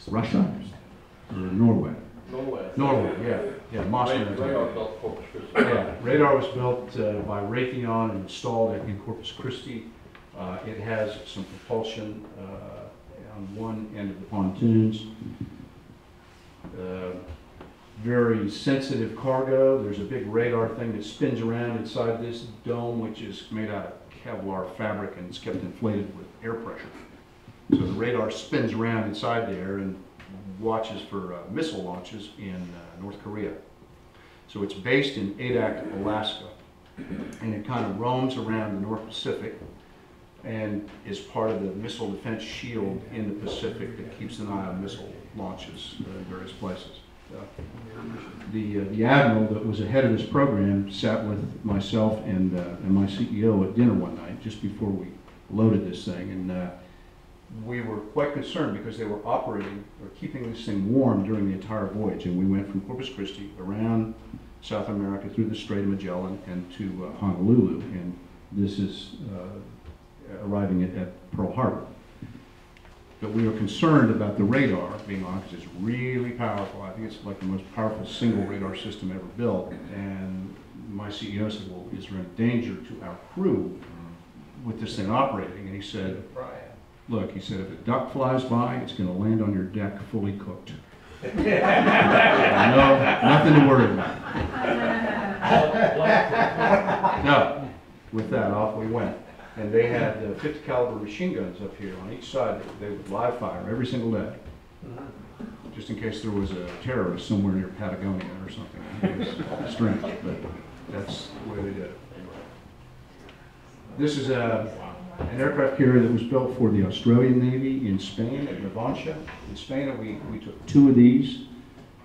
Russia or Norway. Norway. Norway, yeah. Yeah, Mosman. Radar, yeah. Radar was built uh, by Raytheon and installed in Corpus Christi. Uh, it has some propulsion uh, on one end of the pontoons. Uh, very sensitive cargo. There's a big radar thing that spins around inside this dome, which is made out of Kevlar fabric and it's kept inflated with air pressure. So the radar spins around inside there and watches for uh, missile launches in uh, North Korea. So it's based in Adak, Alaska, and it kind of roams around the North Pacific and is part of the missile defense shield in the Pacific that keeps an eye on missile launches uh, in various places. Uh, the, uh, the admiral that was ahead of this program sat with myself and, uh, and my C E O at dinner one night just before we loaded this thing. and. Uh, We were quite concerned because they were operating or keeping this thing warm during the entire voyage, and we went from Corpus Christi around South America through the Strait of Magellan and to uh, Honolulu, and this is uh, arriving at, at Pearl Harbor. But we were concerned about the radar being on because it's really powerful. I think it's like the most powerful single radar system ever built, and my C E O said, well, is there any danger to our crew with this thing operating? And he said, look, he said, if a duck flies by, it's going to land on your deck fully cooked. No, nothing to worry about. No, with that, off we went. And they had uh, fifty caliber machine guns up here on each side that they would live fire every single day, just in case there was a terrorist somewhere near Patagonia or something. It was strange, but that's the way they did it. This is a an aircraft carrier that was built for the Australian Navy in Spain at Navantia. In Spain, we, we took two of these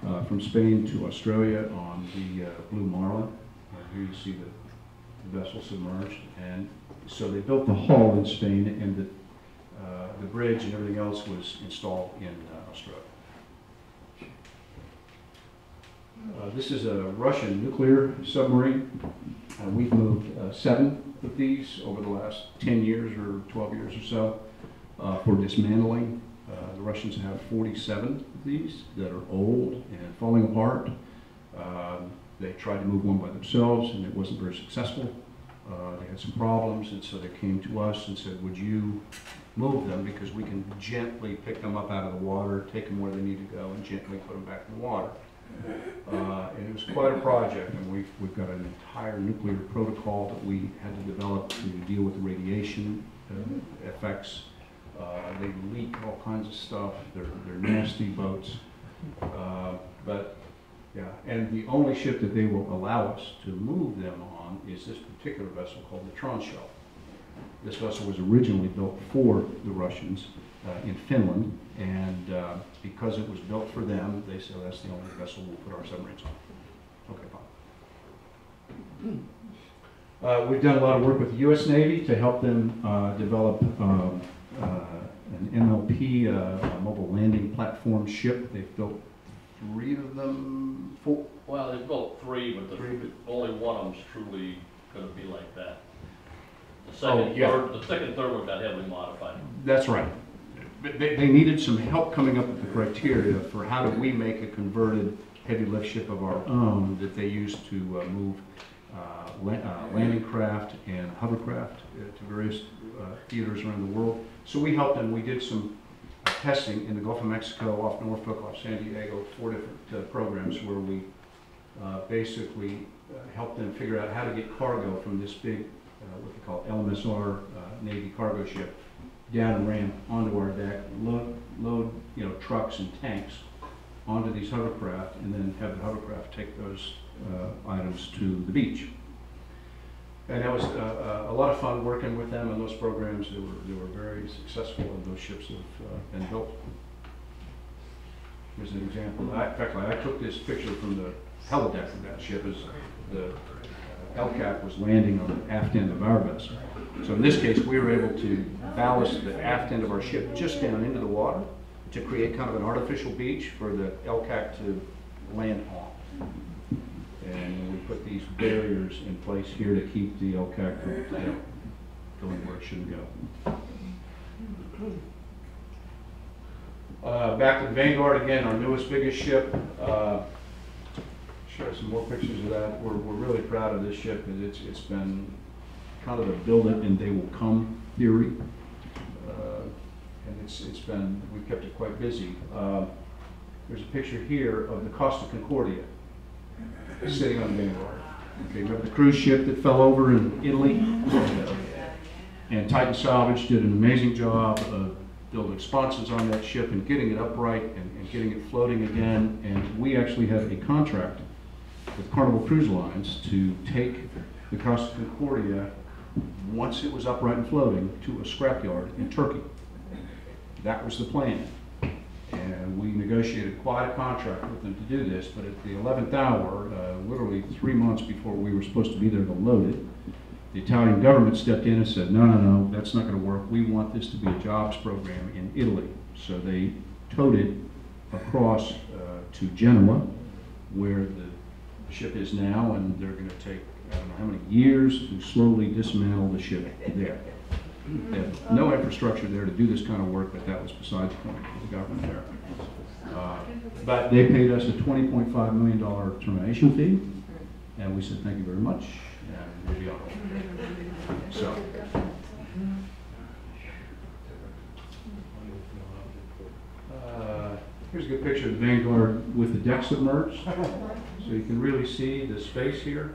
uh, from Spain to Australia on the uh, Blue Marlin. And here you see the, the vessel submerged. And so they built the hull in Spain, and the, uh, the bridge and everything else was installed in uh, Australia. Uh, this is a Russian nuclear submarine. Uh, we've moved uh, seven of these over the last ten years or twelve years or so uh, for dismantling. Uh, the Russians have forty-seven of these that are old and falling apart. Uh, they tried to move one by themselves, and it wasn't very successful. Uh, they had some problems, and so they came to us and said, would you move them, because we can gently pick them up out of the water, take them where they need to go, and gently put them back in the water. Uh, and it was quite a project, and we've, we've got an entire nuclear protocol that we had to develop to deal with the radiation uh, effects. Uh, they leak all kinds of stuff. They're, they're nasty boats. Uh, but, yeah, and the only ship that they will allow us to move them on is this particular vessel called the Transhell. This vessel was originally built for the Russians uh, in Finland. And uh, because it was built for them, they said that's the only vessel we'll put our submarines on. Okay, fine. Uh, we've done a lot of work with the U S Navy to help them uh, develop um, uh, an M L P, uh, a mobile landing platform ship. They've built three of them. Four. Well, they've built three, but the three. only one of them's truly going to be like that. The second, oh, yeah. third, the second, third one got heavily modified. That's right. They, they needed some help coming up with the criteria for how do we make a converted heavy lift ship of our own that they used to uh, move uh, la uh, landing craft and hovercraft uh, to various uh, theaters around the world. So we helped them. We did some uh, testing in the Gulf of Mexico, off Norfolk, off San Diego, four different uh, programs where we uh, basically uh, helped them figure out how to get cargo from this big, uh, what they call L M S R, uh, Navy cargo ship, down and ramp onto our deck, load, load you know, trucks and tanks onto these hovercraft, and then have the hovercraft take those uh, items to the beach. And that was uh, a lot of fun working with them in those programs. They were, they were very successful, and those ships have uh, been built. Here's an example. I, in fact, I took this picture from the helideck of that ship as the L C A P was landing on the aft end of our vessel. So in this case, we were able to ballast the aft end of our ship just down into the water to create kind of an artificial beach for the L C A C to land on. And we put these barriers in place here to keep the L C A C from you know, going where it shouldn't go. Uh, back to the Vanguard again, our newest, biggest ship. Uh, share some more pictures of that. We're, we're really proud of this ship because it's, it's been kind of a build it and they will come theory. Uh, and it's, it's been, we've kept it quite busy. Uh, there's a picture here of the Costa Concordia sitting on the Vanguard. Okay, remember the cruise ship that fell over in Italy? And Titan Salvage did an amazing job of building sponsons on that ship and getting it upright and, and getting it floating again. And we actually have a contract with Carnival Cruise Lines to take the Costa Concordia, once it was upright and floating, to a scrapyard in Turkey. That was the plan. And we negotiated quite a contract with them to do this, but at the eleventh hour, uh, literally three months before we were supposed to be there to load it, the Italian government stepped in and said, no, no, no, that's not going to work. We want this to be a jobs program in Italy. So they towed it across uh, to Genoa, where the ship is now, and they're going to take I don't know how many years to slowly dismantle the ship there. They have no infrastructure there to do this kind of work, but that was beside the point of the government there. Uh, but they paid us a twenty point five million dollar termination fee, and we said thank you very much, and we'll be on hold. So. Uh, here's a good picture of the Vanguard with the deck submerged. So you can really see the space here.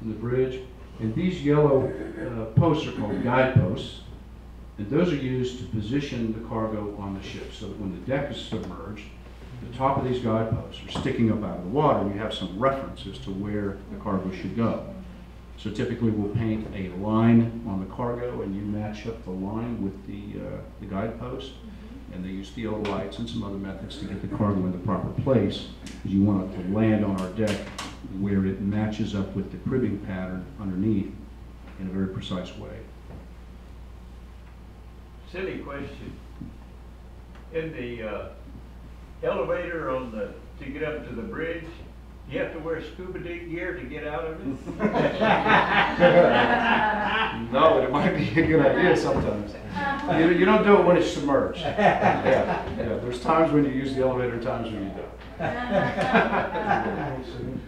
The bridge, and these yellow uh, posts are called guideposts, and those are used to position the cargo on the ship so that when the deck is submerged, the top of these guideposts are sticking up out of the water. You have some reference as to where the cargo should go. So typically we'll paint a line on the cargo and you match up the line with the, uh, the guidepost. And they use theodolites and some other methods to get the cargo in the proper place, because you want it to land on our deck where it matches up with the cribbing pattern underneath in a very precise way. Silly question. In the uh, elevator on the to get up to the bridge, you have to wear scuba gear to get out of it? No, but it might be a good idea sometimes. You, you don't do it when it's submerged. Yeah, yeah. There's times when you use the elevator, times when you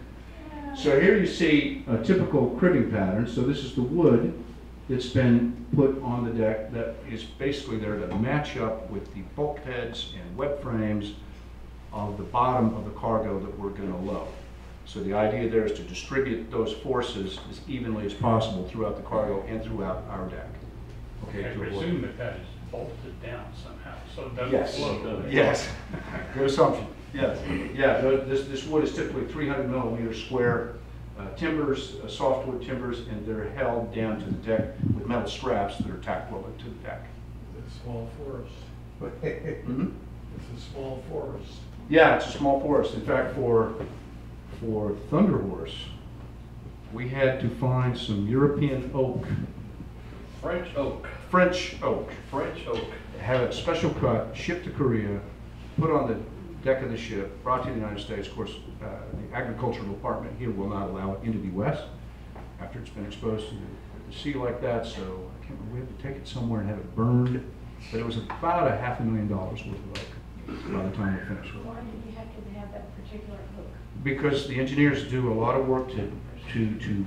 don't. So here you see a typical cribbing pattern. So this is the wood that's been put on the deck that is basically there to match up with the bulkheads and web frames of the bottom of the cargo that we're going to load. So the idea there is to distribute those forces as evenly as possible throughout the cargo and throughout our deck. Okay, I presume that that is bolted down somehow, so it doesn't yes. float, does it? Yes, good assumption. Yes, yeah. This this wood is typically three hundred millimeter square uh, timbers, uh, softwood timbers, and they're held down to the deck with metal straps that are tacked welded to the deck. It's a small forest. Mm-hmm. It's a small forest. Yeah, it's a small forest. In fact, for for Thunder Horse, we had to find some European oak. French oak. French oak. French oak. Have it special cut, shipped to Korea, put on the deck of the ship, brought to the United States. Of course, uh, the agricultural department here will not allow it into the U S after it's been exposed to the sea like that. So I can't remember, we had to take it somewhere and have it burned. But it was about a half a million dollars worth of oak by the time we finished with it. Why did you have to have that particular oak? Because the engineers do a lot of work to to to.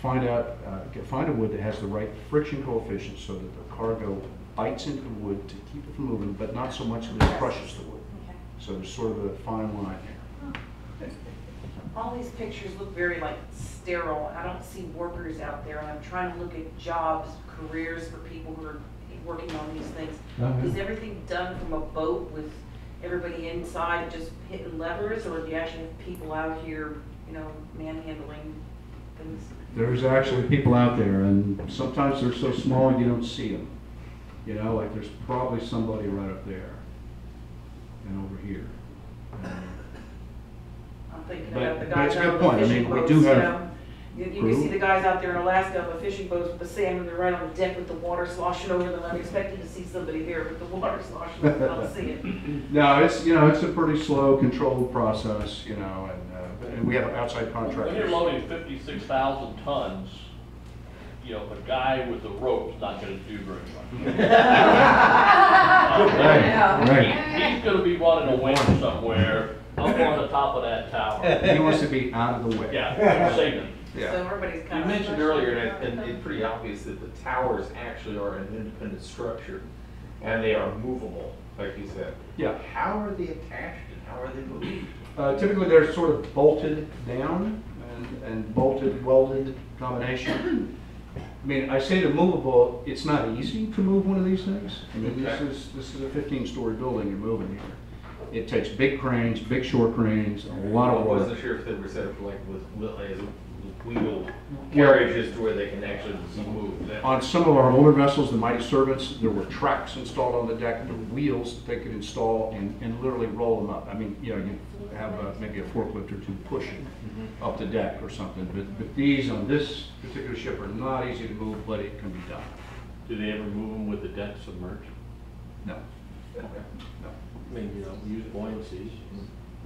Find out, uh, get, find a wood that has the right friction coefficient so that the cargo bites into the wood to keep it from moving, but not so much that it crushes the wood. Okay. So there's sort of a fine line here. Oh. All these pictures look very like sterile. I don't see workers out there, and I'm trying to look at jobs, careers for people who are working on these things. Uh-huh. Is everything done from a boat with everybody inside just hitting levers, or do you actually have people out here, you know, manhandling things? There's actually people out there, and sometimes they're so small you don't see them. You know, like there's probably somebody right up there and over here. Um, I'm thinking but, about the guys out there on the fishing boats. I mean, we do have you know, you, you can see the guys out there in Alaska on the fishing boats with the sand, and they're right on the deck with the water sloshing over them. I'm expecting to see somebody there with the water sloshing over them. I don't see it. No, it's you know it's a pretty slow, controlled process. You know, and. And we have outside contractors. When you're loading fifty-six thousand tons, you know, a guy with a rope's not going to do very much. right, right. He, he's going to be wanting to win somewhere up on the top of that tower. He wants to be out of the way. Yeah, saving. Yeah. So everybody's kind you of mentioned earlier, and, and it's pretty obvious that the towers actually are an independent structure, and they are movable, like you said. Yeah. How are they attached, and how are they moved? Uh, typically, they're sort of bolted down and, and bolted, welded combination. I mean, I say to movable, it's not easy to move one of these things. I mean, this is this is a fifteen story building you're moving here. It takes big cranes, big shore cranes, a lot of work. I wasn't sure if they were set up like with wheel carriages to where they can actually move them. On some of our older vessels, the Mighty Servants, there were tracks installed on the deck, the wheels that they could install and, and literally roll them up. I mean, you know, you have a, maybe a forklift or two pushing mm-hmm. up the deck or something, but, but these on this particular ship are not easy to move, but it can be done. Do they ever move them with the deck submerged? No. Okay. No. I mean, you know, use buoyancies,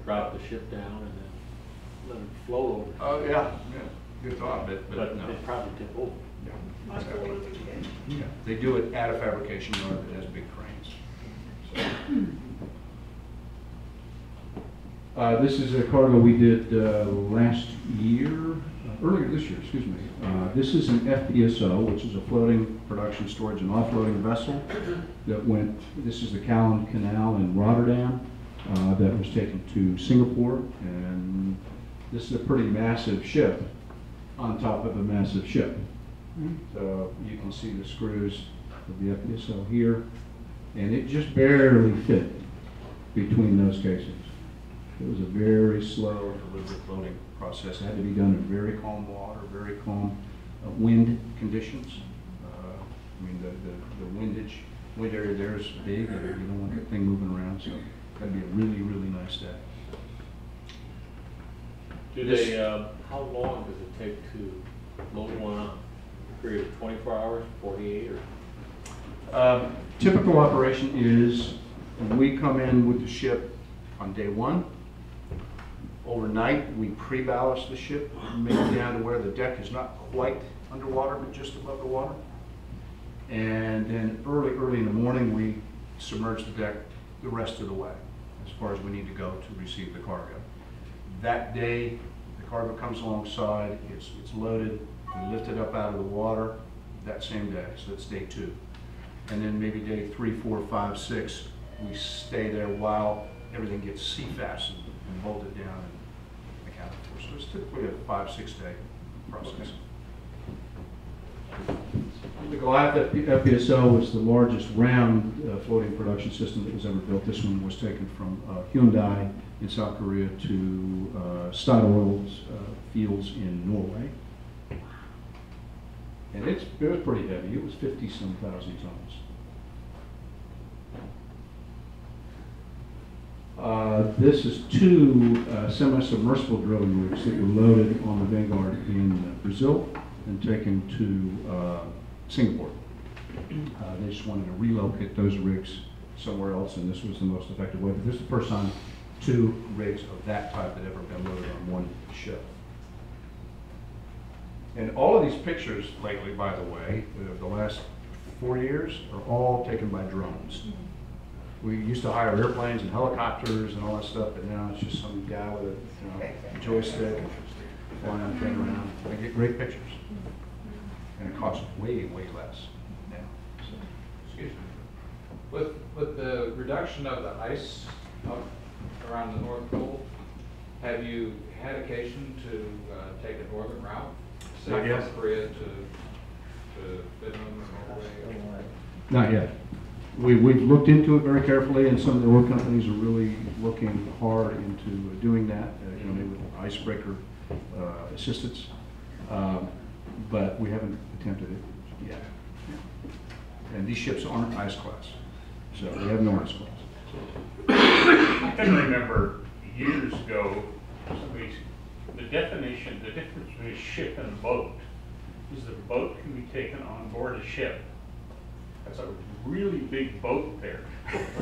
drop the ship down and then let it float over. Oh, yeah. yeah. Good thought, but, but, but no. They probably tip over. Yeah. Exactly. Yeah. They do it at a fabrication yard that has big cranes. So. Uh, this is a cargo we did uh, last year, uh, earlier this year, excuse me. Uh, this is an F P S O, which is a floating production, storage, and offloading vessel that went, this is the Callan Canal in Rotterdam, uh, that was taken to Singapore. And this is a pretty massive ship on top of a massive ship. Mm-hmm. So you can see the screws of the F P S O here, and it just barely fit between those cases. It was a very slow and deliberate loading process. It had to be done in very calm water, very calm uh, wind conditions. Uh, I mean, the, the, the windage, wind area there is big, and you don't want that thing moving around, so that'd be a really, really nice day. Do they, uh, how long does it take to load one up? A period of twenty-four hours, forty-eight, or? Uh, typical operation is we come in with the ship on day one. Overnight, we pre-ballast the ship, make it down to where the deck is not quite underwater, but just above the water. And then early, early in the morning, we submerge the deck the rest of the way, as far as we need to go to receive the cargo. That day, the cargo comes alongside, it's, it's loaded, we lift it up out of the water that same day, so that's day two. And then maybe day three, four, five, six, we stay there while everything gets sea fastened and bolted down and accounted for. So it's typically a five, six day process. Okay. The Goliath F P S O was the largest round uh, floating production system that was ever built. This one was taken from uh, Hyundai in South Korea to uh, Statoil's uh, fields in Norway. And it's, it was pretty heavy. It was fifty some thousand tons. Uh, this is two uh, semi-submersible drilling rigs that were loaded on the Vanguard in uh, Brazil and taken to uh, Singapore. Uh, they just wanted to relocate those rigs somewhere else, and this was the most effective way. But this is the first time two rigs of that type had ever been loaded on one ship. And all of these pictures lately, by the way, of the last four years, are all taken by drones. We used to hire airplanes and helicopters and all that stuff, but now it's just some guy with a, you know, joystick flying a thing around. They get great pictures. And it costs way, way less now. So, excuse me. With, with the reduction of the ice up around the North Pole, have you had occasion to uh, take a northern route? Not yet. Korea to, to Finland and Norway? Not yet. We, we've looked into it very carefully, and some of the oil companies are really looking hard into doing that, uh, you know, maybe with icebreaker uh, assistance. Um, but we haven't attempted it yet. And these ships aren't ice class, so we have no ice class. I can remember years ago, somebody, the definition, the difference between a ship and a boat is that a boat can be taken on board a ship. That's a really big boat there.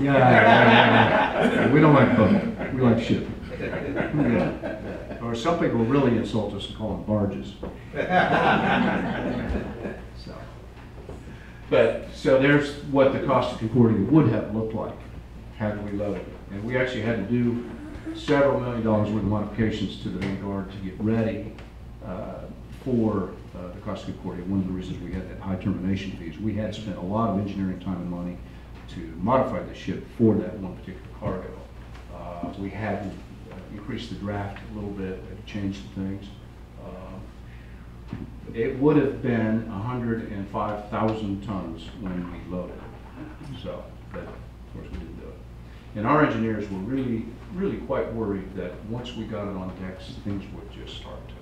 Yeah, yeah, yeah, yeah. We don't like boat. We like ship. Yeah. Or some people really insult us and call them barges. So, but so there's what the Costa Concordia would have looked like had we loaded it, and we actually had to do several million dollars worth of modifications to the Vanguard to get ready uh, for uh, the Costa Concordia. One of the reasons we had that high termination fee is we had spent a lot of engineering time and money to modify the ship for that one particular cargo. Uh, we had uh, increased the draft a little bit, changed some things. Uh, it would have been one hundred five thousand tons when we loaded it. So, but of course we didn't do it. And our engineers were really, really quite worried that once we got it on decks, things would just start to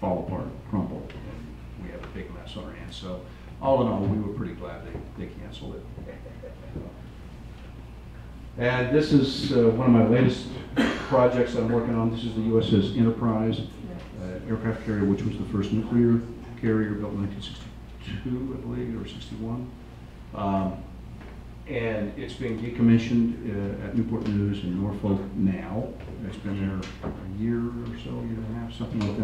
fall apart, crumble, and we have a big mess on our hands. So all in all, we were pretty glad they, they canceled it. And this is uh, one of my latest projects I'm working on. This is the U S S Enterprise uh, aircraft carrier, which was the first nuclear carrier built in nineteen sixty-two, I believe, or sixty-one. Um, And it's being decommissioned uh, at Newport News in Norfolk now. It's been there a year or so, year and a half, something like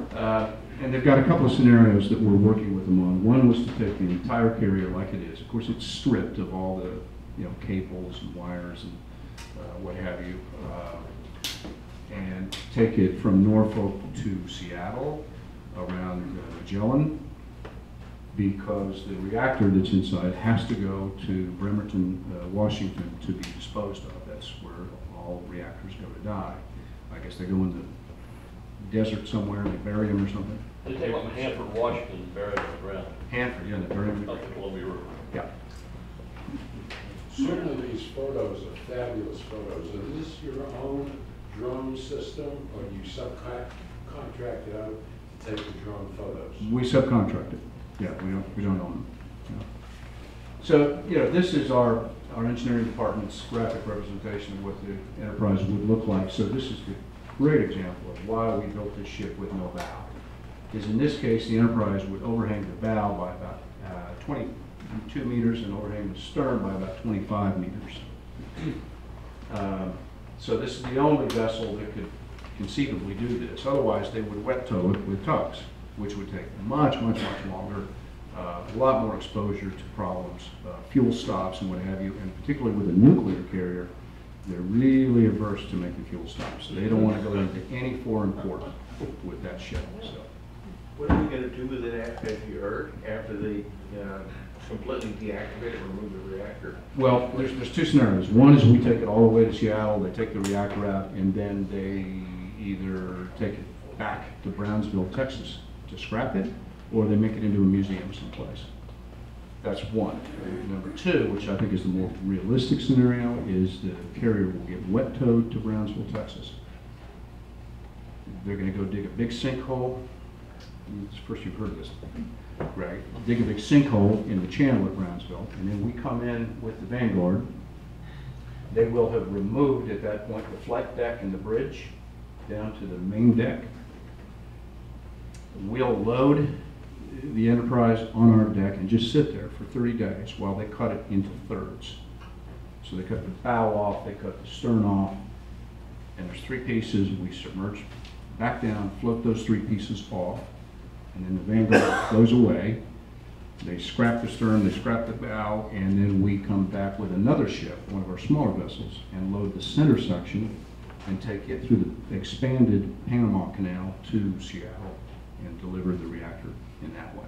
that. Uh, and they've got a couple of scenarios that we're working with them on. One was to take the entire carrier like it is. Of course, it's stripped of all the, you know, cables and wires and uh, what have you, uh, and take it from Norfolk to Seattle around uh, Magellan, because the reactor that's inside has to go to Bremerton, uh, Washington, to be disposed of. That's where all reactors go to die. I guess they go in the desert somewhere and they bury them or something. They take them to Hanford, Washington, and bury them in the ground. Hanford, yeah, they bury them in the ground. Up the Columbia River. Yeah. Certain of these photos are fabulous photos. Is this your own drone system, or do you subcontract it out taking drone photos? We subcontract it. Yeah, we don't, we don't own them. Yeah. So, you know, this is our, our engineering department's graphic representation of what the enterprise would look like. So this is a great example of why we built this ship with no bow. Because in this case, the Enterprise would overhang the bow by about uh, twenty-two meters and overhang the stern by about twenty-five meters. Uh, so this is the only vessel that could conceivably do this. Otherwise, they would wet tow it with tugs, which would take much, much, much longer, uh, a lot more exposure to problems, uh, fuel stops and what have you. And particularly with a nuclear carrier, they're really averse to making fuel stops. So they don't want to go into any foreign port with that ship. So. What are we going to do with it after, as you heard, after they uh, completely deactivate it, remove the reactor? Well, there's, there's two scenarios. One is we take it all the way to Seattle, they take the reactor out, and then they either take it back to Brownsville, Texas to scrap it, or they make it into a museum someplace. That's one. Number two, which I think is the more realistic scenario, is the carrier will get wet towed to Brownsville, Texas. They're going to go dig a big sinkhole. First you've heard this, right? Dig a big sinkhole in the channel at Brownsville, and then we come in with the Vanguard. They will have removed at that point the flight deck and the bridge down to the main deck. We'll load the Enterprise on our deck and just sit there for thirty days while they cut it into thirds. So they cut the bow off, they cut the stern off, and there's three pieces. We submerge back down, float those three pieces off, and then the Vanguard goes away. They scrap the stern, they scrap the bow, and then we come back with another ship, one of our smaller vessels, and load the center section and take it through the expanded Panama Canal to Seattle and deliver the reactor in that way.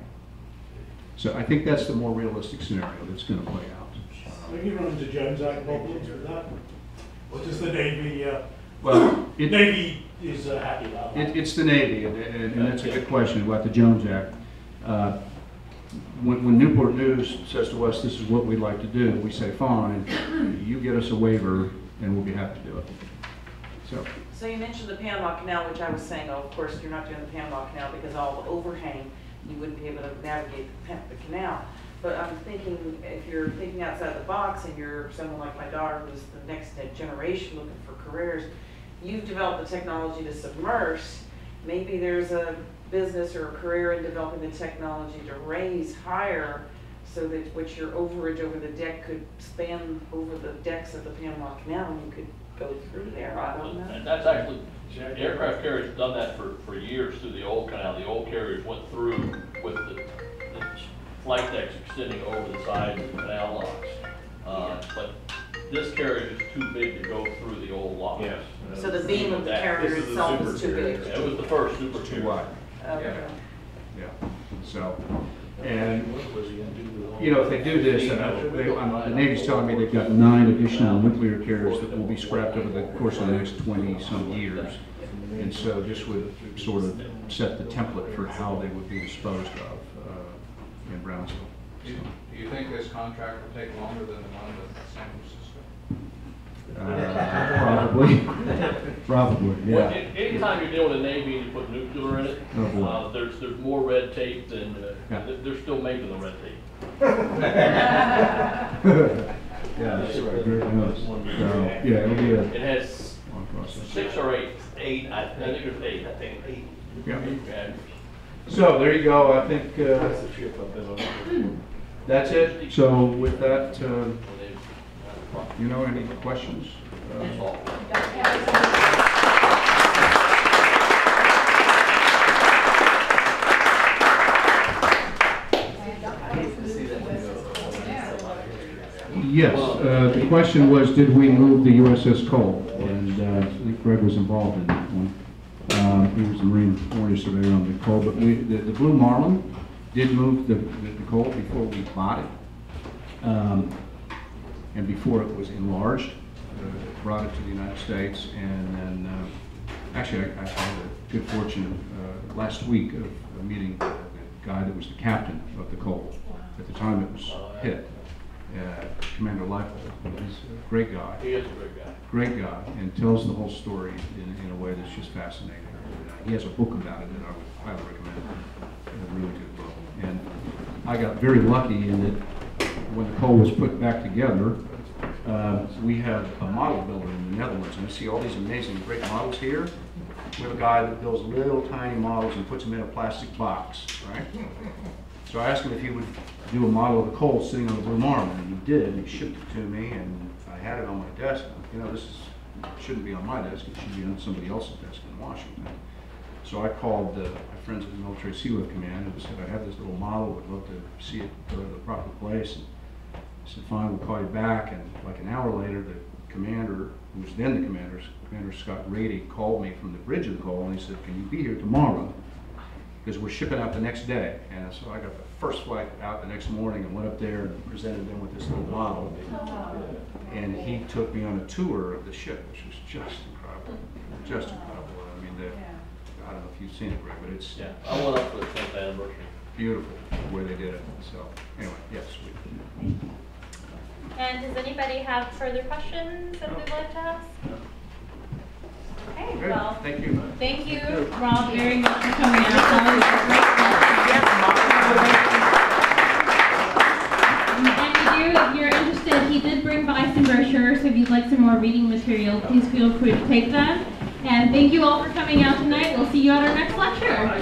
So I think that's the more realistic scenario that's going to play out. Have you run into Jones Act problems with that? Or does the Navy, uh, well, it, Navy is uh, happy about that? It, it's the Navy, and, and, and that's a good question about the Jones Act. Uh, when, when Newport News says to us, this is what we'd like to do, we say, fine, you get us a waiver, and we'll be happy to do it. So, so you mentioned the Panama Canal, which I was saying, oh, of course, you're not doing the Panama Canal because all the overhang, you wouldn't be able to navigate the, the canal. But I'm thinking, if you're thinking outside the box and you're someone like my daughter, who's the next generation looking for careers, you've developed the technology to submerge. Maybe there's a business or a career in developing the technology to raise higher so that what your overage over the deck could span over the decks of the Panama Canal and you could go through there. I don't know. And that's actually, the aircraft carrier's done that for, for years through the old canal. The old carriers went through with the, the flight decks extending over the sides of the canal locks. Uh, yeah. But this carrier is too big to go through the old locks. Yes. So the beam of the carrier itself is too big. It was the first super too wide. Okay. Yeah. Yeah. So, and you know, if they do this, uh, they, um, the Navy's telling me they've got nine additional nuclear carriers that will be scrapped over the course of the next twenty some years. And so this would sort of set the template for how they would be disposed of uh, in Brownsville. So. Do you think this contract will take longer than the one with San Francisco? Uh, probably, probably, yeah. Well, anytime you deal with the Navy and you put nuclear in it, oh, uh, there's there's more red tape than uh, yeah. th they're still making the red tape. yeah, that's right. Very nice. So, yeah, it'll be a it has six or eight, eight. I think it was eight. I think eight. Yeah. Yeah. So there you go. I think uh, that's the ship I've been on. That's it. So with that. Uh, You know, any questions? Uh, yes, uh, the question was, did we move the U S S Cole? And uh, I think Greg was involved in that one. Uh, he was the Marine Corps surveyor on the Cole, but we, the, the Blue Marlin did move the, the Cole before we bought it. Um, And before it was enlarged, uh, brought it to the United States, and then uh, actually I, I had the good fortune uh, last week of uh, meeting the, the guy that was the captain of the Cole. At the time it was hit, uh, Commander Leipold, he's a great guy. He is a great guy. Great guy, and tells the whole story in, in a way that's just fascinating. He has a book about it that I would highly recommend. A really good book. And I got very lucky in that when the coal was put back together, uh, we have a model builder in the Netherlands, and we see all these amazing great models here. We have a guy that builds little tiny models and puts them in a plastic box, right? So I asked him if he would do a model of the coal sitting on the Blue Marlin, and he did, and he shipped it to me, and I had it on my desk. You know, this is, shouldn't be on my desk, it should be on somebody else's desk in Washington. So I called uh, my friends at the Military Seaworth Command and said, I have this little model, would love to see it go to the proper place. And I said, fine, we'll call you back. And like an hour later, the commander, who was then the commander, Commander Scott Rady, called me from the bridge of the call, and he said, can you be here tomorrow? Because we're shipping out the next day. And so I got the first flight out the next morning and went up there and presented them with this little model. And he took me on a tour of the ship, which was just incredible, just incredible. I mean, the, I don't know if you've seen it, Greg, but it's... Yeah, I went up for the tenth anniversary. Beautiful, the way they did it. So anyway, yes. We, and does anybody have further questions that they'd like to ask? No. Okay, good. Well, thank you. Thank you, Rob, very much for coming out. And if you're interested, he did bring by some brochures, so if you'd like some more reading material, please feel free to take them. And thank you all for coming out tonight. We'll see you at our next lecture.